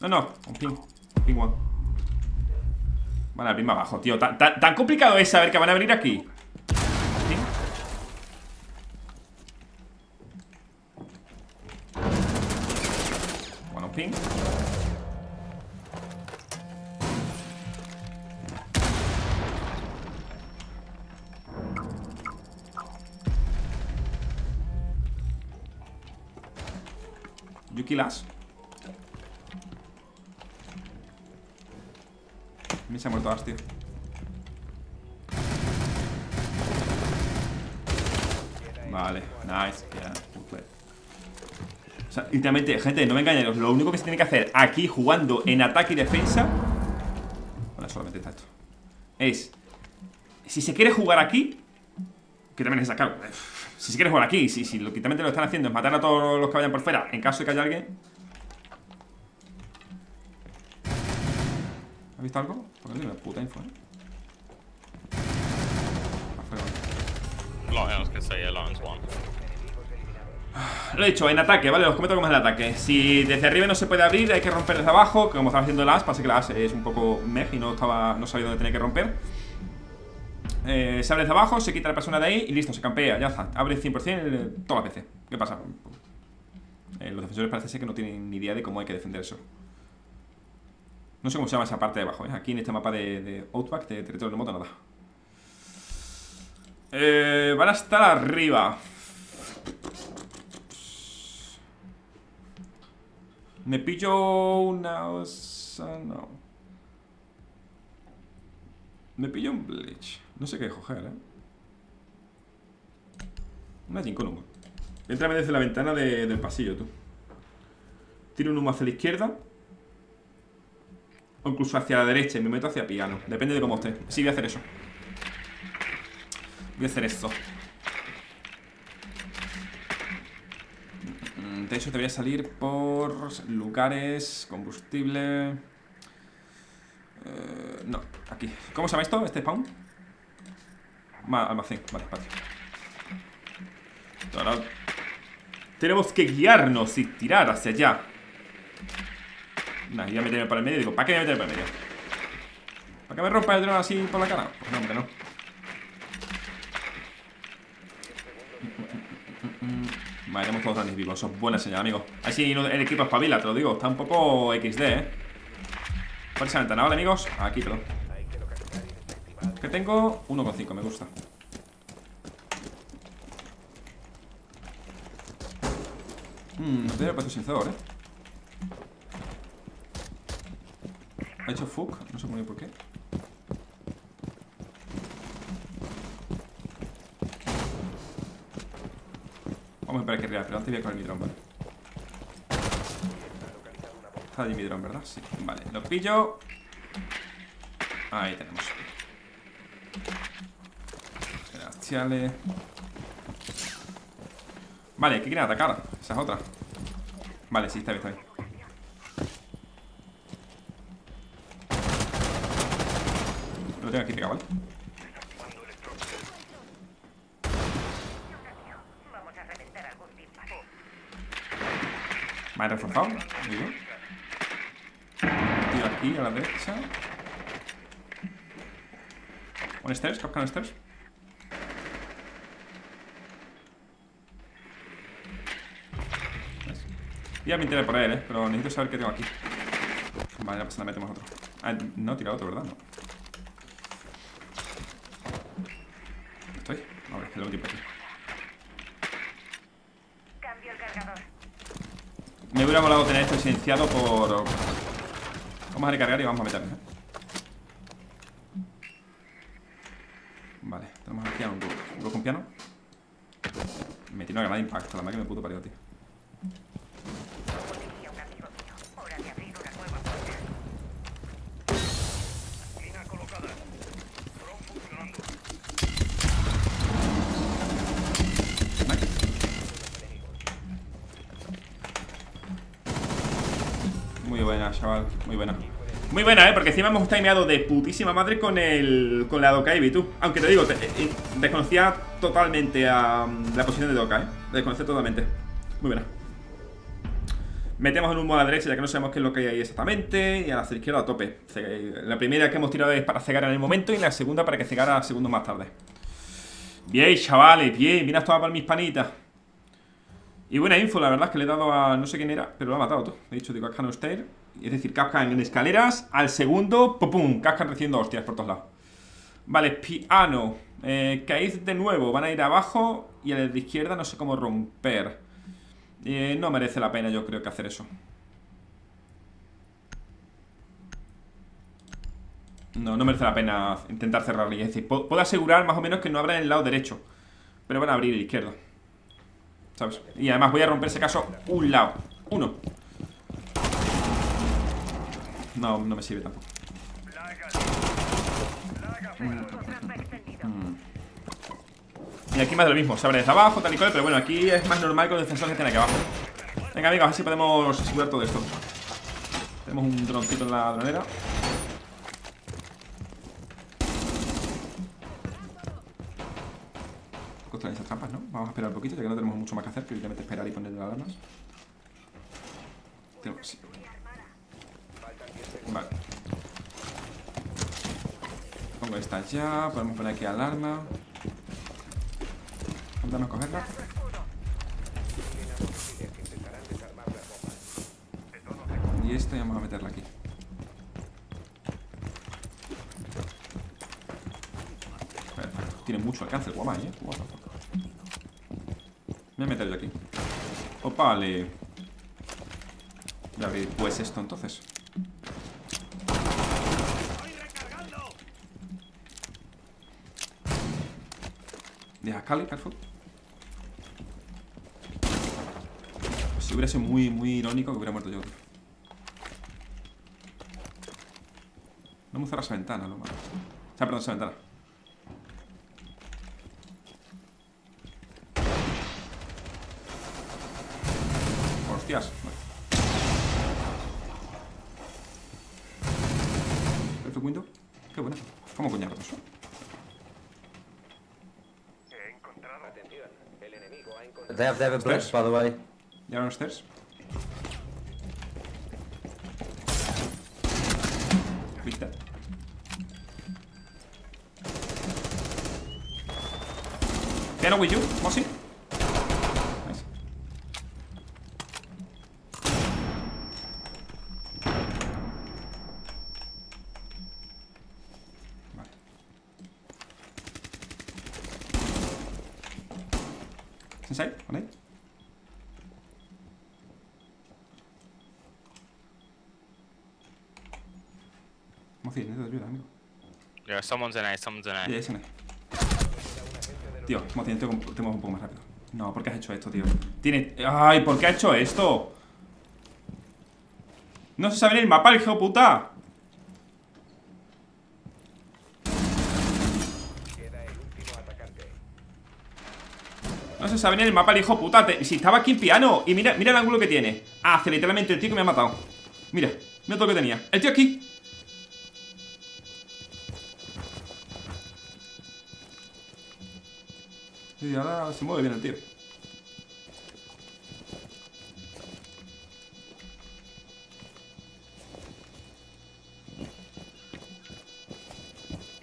No. On ping. Ping one. Van a abrir más abajo, tío. Tan complicado es saber que van a abrir aquí. ¿Sí? Bueno, ping. Yuki Lash. A mí se han muerto las, tío. Vale, nice, yeah, good play. O sea, literalmente, gente, no me engañéis. Lo único que se tiene que hacer aquí jugando en ataque y defensa, bueno, solamente está esto, es, si se quiere jugar aquí, que también es sacarlo. Si se quiere jugar aquí, si lo que también lo están haciendo es matar a todos los que vayan por fuera, en caso de que haya alguien. ¿Has visto algo? Porque no tengo la puta info, Lo he dicho, en ataque, vale, os comento cómo es el ataque. Si desde arriba no se puede abrir, hay que romper desde abajo, como estaba haciendo la AS, pasa que la AS es un poco meh y no sabía dónde tenía que romper. Se abre desde abajo, se quita la persona de ahí y listo, se campea, ya está. Abre 100% todas las veces. ¿Qué pasa? Los defensores parece ser que no tienen ni idea de cómo hay que defender eso. No sé cómo se llama esa parte de abajo, aquí en este mapa de Outback, de territorio remoto, nada. Van a estar arriba. Me pillo una osa, no. Me pillo un bleach. No sé qué coger, Una ginkonum. Entrame desde la ventana del pasillo, tú. Tiro un humo hacia la izquierda o incluso hacia la derecha y me meto hacia piano. Depende de cómo esté. Sí, voy a hacer eso. Voy a hacer esto. De hecho, debería salir por lugares, combustible. No, aquí. ¿Cómo se llama esto? ¿Este spawn? Almacén, vale, espacio. Tenemos que guiarnos y tirar hacia allá. Nah, yo voy a meterme para el medio y digo, ¿para qué voy a meterme para el medio? ¿Para que me rompa el dron así por la cara? Pues no, hombre, no. Vale, tenemos todos danis vivos, eso es buena señal, amigos. Así el equipo espabila, te lo digo, está un poco XD, Por esa ventana, ¿vale, amigos? Aquí, perdón. Que tengo 1,5, me gusta. No tiene el puesto sin cedor, Ha hecho fuck, no sé muy bien por qué. Vamos a esperar aquí arriba, pero antes voy a coger mi dron, ¿vale? Está allí mi dron, ¿verdad? Sí, vale, lo pillo. Ahí tenemos. Gracias. Vale, ¿qué quieren atacar? Esa es otra. Vale, sí, está bien, está bien. Lo tengo aquí pegado, ¿vale? Me ha reforzado, digo. Tiro aquí a la derecha. Un stairs, capcan stairs. Ya me enteré por él, pero necesito saber qué tengo aquí. Vale, la pasada metemos otro. Ah, no he tirado otro, ¿verdad? No. ¿Estoy? A ver, es que lo último aquí. Me hubiera molado tener esto silenciado por... Vamos a recargar y vamos a meternos, Vale, tenemos aquí a un grupo con piano. Me tiene una granada de impacto, la madre que me puto parió, tío. Chaval, muy buena. Muy buena, porque encima hemos timeado de putísima madre con la Doka Ivy, tú. Aunque te digo, desconocía totalmente a la posición de Doka, desconocía totalmente. Muy buena. Metemos en un humo a la derecha, ya que no sabemos qué es lo que hay ahí exactamente. Y a la izquierda a tope. La primera que hemos tirado es para cegar en el momento y la segunda para que cegara segundos más tarde. Bien, chavales, bien. Bien, hasta para mis panitas. Y buena info, la verdad, que le he dado a... No sé quién era, pero lo ha matado todo. He dicho, digo, Cascan Auster. Es decir, Cascan en escaleras. Al segundo, pum, pum. Cascan recibiendo hostias por todos lados. Vale, piano. Caíz de nuevo. Van a ir abajo. Y a la de izquierda no sé cómo romper. No merece la pena, yo creo, que hacer eso. No merece la pena intentar cerrarle. Es decir, puedo asegurar más o menos que no abran el lado derecho, pero van a abrir el izquierdo, ¿sabes? Y además voy a romper, ese caso, un lado. Uno. No, no me sirve tampoco. Y aquí más de lo mismo, se abre desde abajo, tal y cual. Pero bueno, aquí es más normal que los defensores que estén aquí abajo. Venga, amigos, así podemos asegurar todo esto. Tenemos un droncito en la dronera. Construir esas trampas, ¿no? Vamos a esperar un poquito, ya que no tenemos mucho más que hacer, que evidentemente esperar y ponerle las alarmas. Tengo que sí. Vale. Pongo esta ya, podemos poner aquí alarma. Vamos a cogerla. Y esta vamos a meterla aquí. Perfecto. Tiene mucho alcance el guamán, ¿eh? What the fuck. Voy a meterla aquí. Opale. Voy a abrir pues esto entonces. Deja Cali, careful. Si hubiera sido muy irónico que hubiera muerto yo. No me cerra esa ventana, no. O sea, perdón, esa ventana. Hostias. Vale. Perfect window. Qué buena. ¿Cómo coñaros? He encontrado. Atención. El enemigo ha encontrado. They have a blast, by the way. ¿Ya van ustedes? Vista. Piano with you, Mossy. Nice. Vale. Sensei, ¿vale? Sí, necesito ayuda, amigo. Someone's in A, someone's in A. Yeah, it's in A. Tío, Moti, te muevo un poco más rápido. No, ¿por qué has hecho esto, tío? Tiene... ¡Ay! ¿Por qué ha hecho esto? ¡No se sabe en el mapa, el geoputa! No se sabe en el mapa, el hijo puta. Si estaba aquí en piano. Y mira, mira el ángulo que tiene. Hace literalmente el tío que me ha matado. Mira, mira todo lo que tenía. El tío aquí. Y ahora se mueve bien el tío.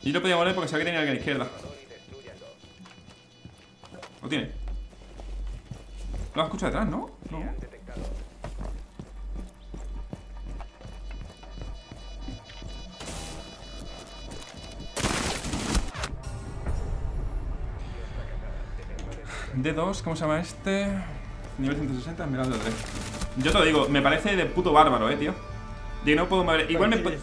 Y no podía morir porque sabía que tenía alguien a la izquierda. ¿Lo tiene? Lo has escuchado detrás, ¿no? No. D2, ¿cómo se llama este? Nivel 160, mira el D3. Yo te lo digo, me parece de puto bárbaro, tío. Digo, no puedo mover. Igual me puede.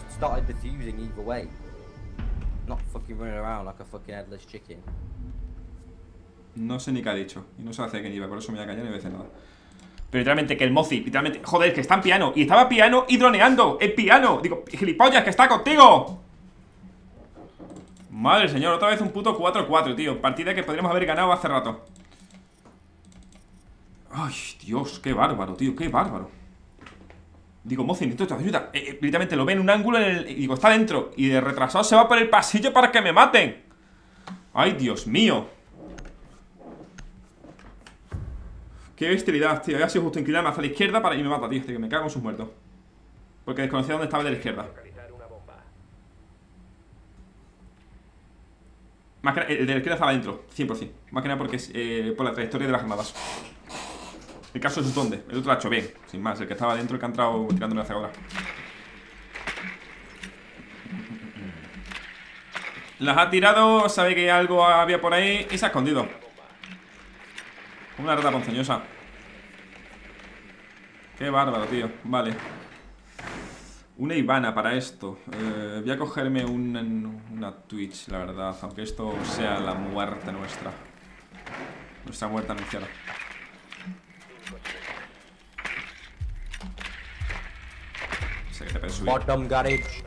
No sé ni qué ha dicho. Y no sé hacia quién iba, por eso me voy a callar y no voy a decir nada. Pero literalmente, que el Mozi, literalmente. Joder, que está en piano. Y estaba piano y droneando. ¡El piano! Digo, gilipollas, que está contigo. Madre señor, otra vez un puto 4-4, tío. Partida que podríamos haber ganado hace rato. Ay, Dios, qué bárbaro, tío, qué bárbaro. Digo, Mozi, necesito tu ayuda. Literalmente lo ve en un ángulo en el, digo, está dentro. Y de retrasado se va por el pasillo para que me maten. Ay, Dios mío. Qué bestialidad, tío. Ya ha sido justo inclinarme hacia la izquierda para y me mata, tío. Que me cago en sus muertos. Porque desconocía dónde estaba de la izquierda. Más que el de la izquierda estaba dentro, 100%. Más que nada porque es por la trayectoria de las armadas. El caso es donde, el otro lo ha hecho bien, sin más. El que estaba dentro, el que ha entrado tirándome hacia ahora. Las ha tirado, sabe que algo había por ahí y se ha escondido. Una rata ponzoñosa. Qué bárbaro, tío, vale. Una Ivana para esto. Voy a cogerme una Twitch, la verdad. Aunque esto sea la muerte nuestra. Nuestra muerte anunciada. Sé que te puedes subir. Bottom garage.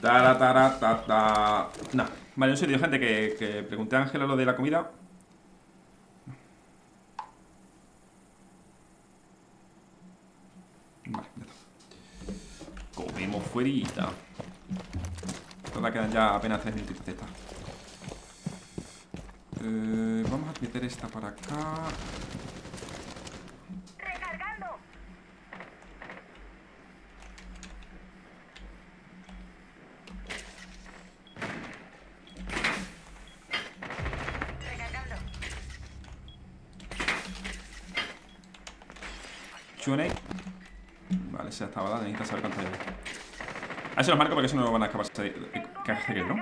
Taratata. Nah, vale, en serio, gente, que pregunté a Ángela lo de la comida. Vale, ya está. Comemos fuerita. Todavía quedan ya apenas 3 minutitos de esta. Vamos a meter esta para acá. Vale, esa estaba dada, necesito saber cuánto hay. A eso los marco porque eso no lo van a hacer, ¿no?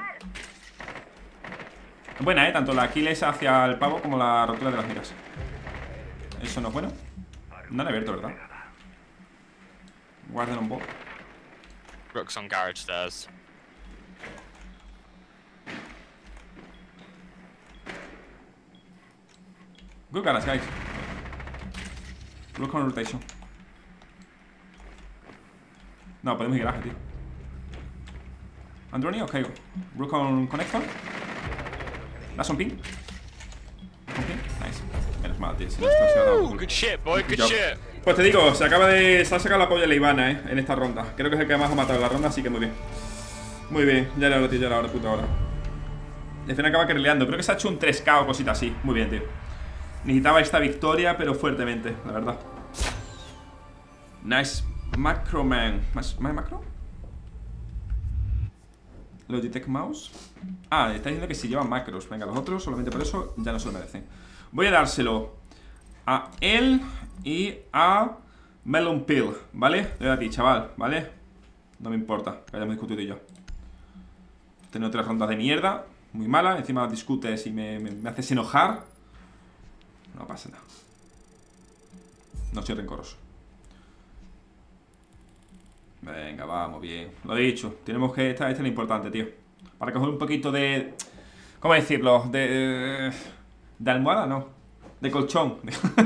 Buena, tanto la Aquiles hacia el pavo como la rotura de las miras. Eso no es bueno. No han abierto, ¿verdad? Guarden un bot. Rook's on garage stairs. Good garage, guys. Rook on rotation. No, podemos ir garaje, tío. Androni, os caigo. Rook on connector. Das on ping. On ping. Nice. Menos mal, tío. Si no, esto se ha dado. Good shit, boy. Good shit. Pues te digo, se ha sacado la polla de la Ivana, en esta ronda. Creo que es el que más ha matado en la ronda, así que muy bien. Muy bien. Ya era hora, tío. Ya era hora, puta hora. Al final acaba carrileando. Creo que se ha hecho un 3K o cosita así. Muy bien, tío. Necesitaba esta victoria, pero fuertemente, la verdad. Nice. Macro man. ¿Más macro? Logitech mouse. Ah, está diciendo que si lleva macros. Venga, los otros, solamente por eso, ya no se lo merecen. Voy a dárselo a él y a Melon Peel, ¿vale? Te doy a ti, chaval, ¿vale? No me importa, que hayamos discutido yo. Tengo 3 rondas de mierda. Muy mala, encima discutes y me haces enojar. No pasa nada. No soy rencoroso. Venga, vamos, bien. Lo he dicho, tenemos que... Esta es importante, tío. Para coger un poquito de... ¿Cómo decirlo? De almohada, no. De colchón.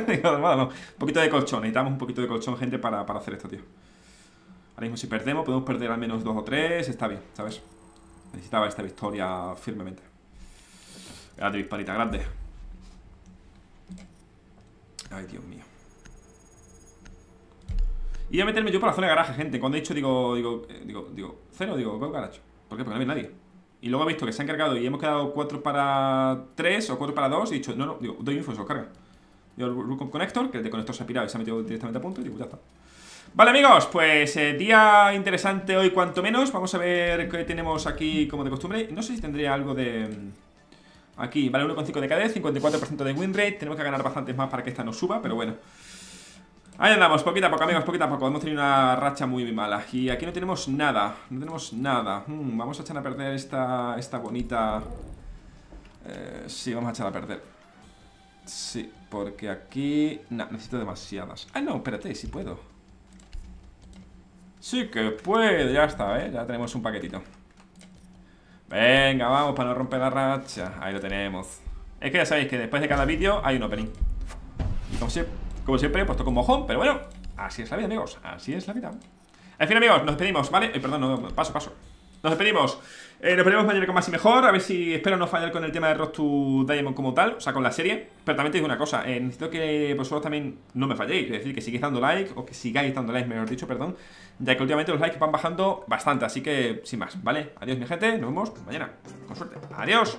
De almohada, no. Un poquito de colchón. Necesitamos un poquito de colchón, gente, para hacer esto, tío. Ahora mismo si perdemos, podemos perder al menos 2 o 3. Está bien, ¿sabes? Necesitaba esta victoria firmemente. Grande, disparita, grande. Ay, Dios mío. Y voy a meterme yo por la zona de garaje, gente. Cuando he dicho, digo cero, digo, go garage. ¿Por qué? Porque no había nadie. Y luego he visto que se han cargado y hemos quedado 4 para 3 o 4 para 2. Y he dicho, no, digo, doy info, se los cargan. Digo, Rook Connector, que el de Connector se ha pirado y se ha metido directamente a punto. Y digo, ya está. Vale, amigos, pues día interesante hoy, cuanto menos. Vamos a ver qué tenemos aquí, como de costumbre. No sé si tendría algo de... Aquí, vale, 1,5 de KD, 54% de win rate. Tenemos que ganar bastantes más para que esta no suba, pero bueno. Ahí andamos, poquito a poco, amigos, poquito a poco. Hemos tenido una racha muy, muy mala. Y aquí no tenemos nada, no tenemos nada. Vamos a echar a perder esta bonita... sí, vamos a echar a perder. Sí, porque aquí... No, necesito demasiadas. Ah, no, espérate, sí puedo. Sí que puedo, ya está, ya tenemos un paquetito. Venga, vamos, para no romper la racha. Ahí lo tenemos. Es que ya sabéis que después de cada vídeo hay un opening. Y como siempre, pues toco un mojón. Pero bueno, así es la vida, amigos. Así es la vida. En fin, amigos, nos despedimos, ¿vale? Perdón, no, paso. Nos despedimos. Nos veremos mañana con más y mejor. A ver si espero no fallar con el tema de Road to Diamond como tal. O sea, con la serie. Pero también te digo una cosa. Necesito que vosotros también no me falléis. Es decir, que sigáis dando like. O que sigáis dando like, mejor dicho, perdón. Ya que últimamente los likes van bajando bastante. Así que, sin más, ¿vale? Adiós, mi gente. Nos vemos mañana. Con suerte. Adiós.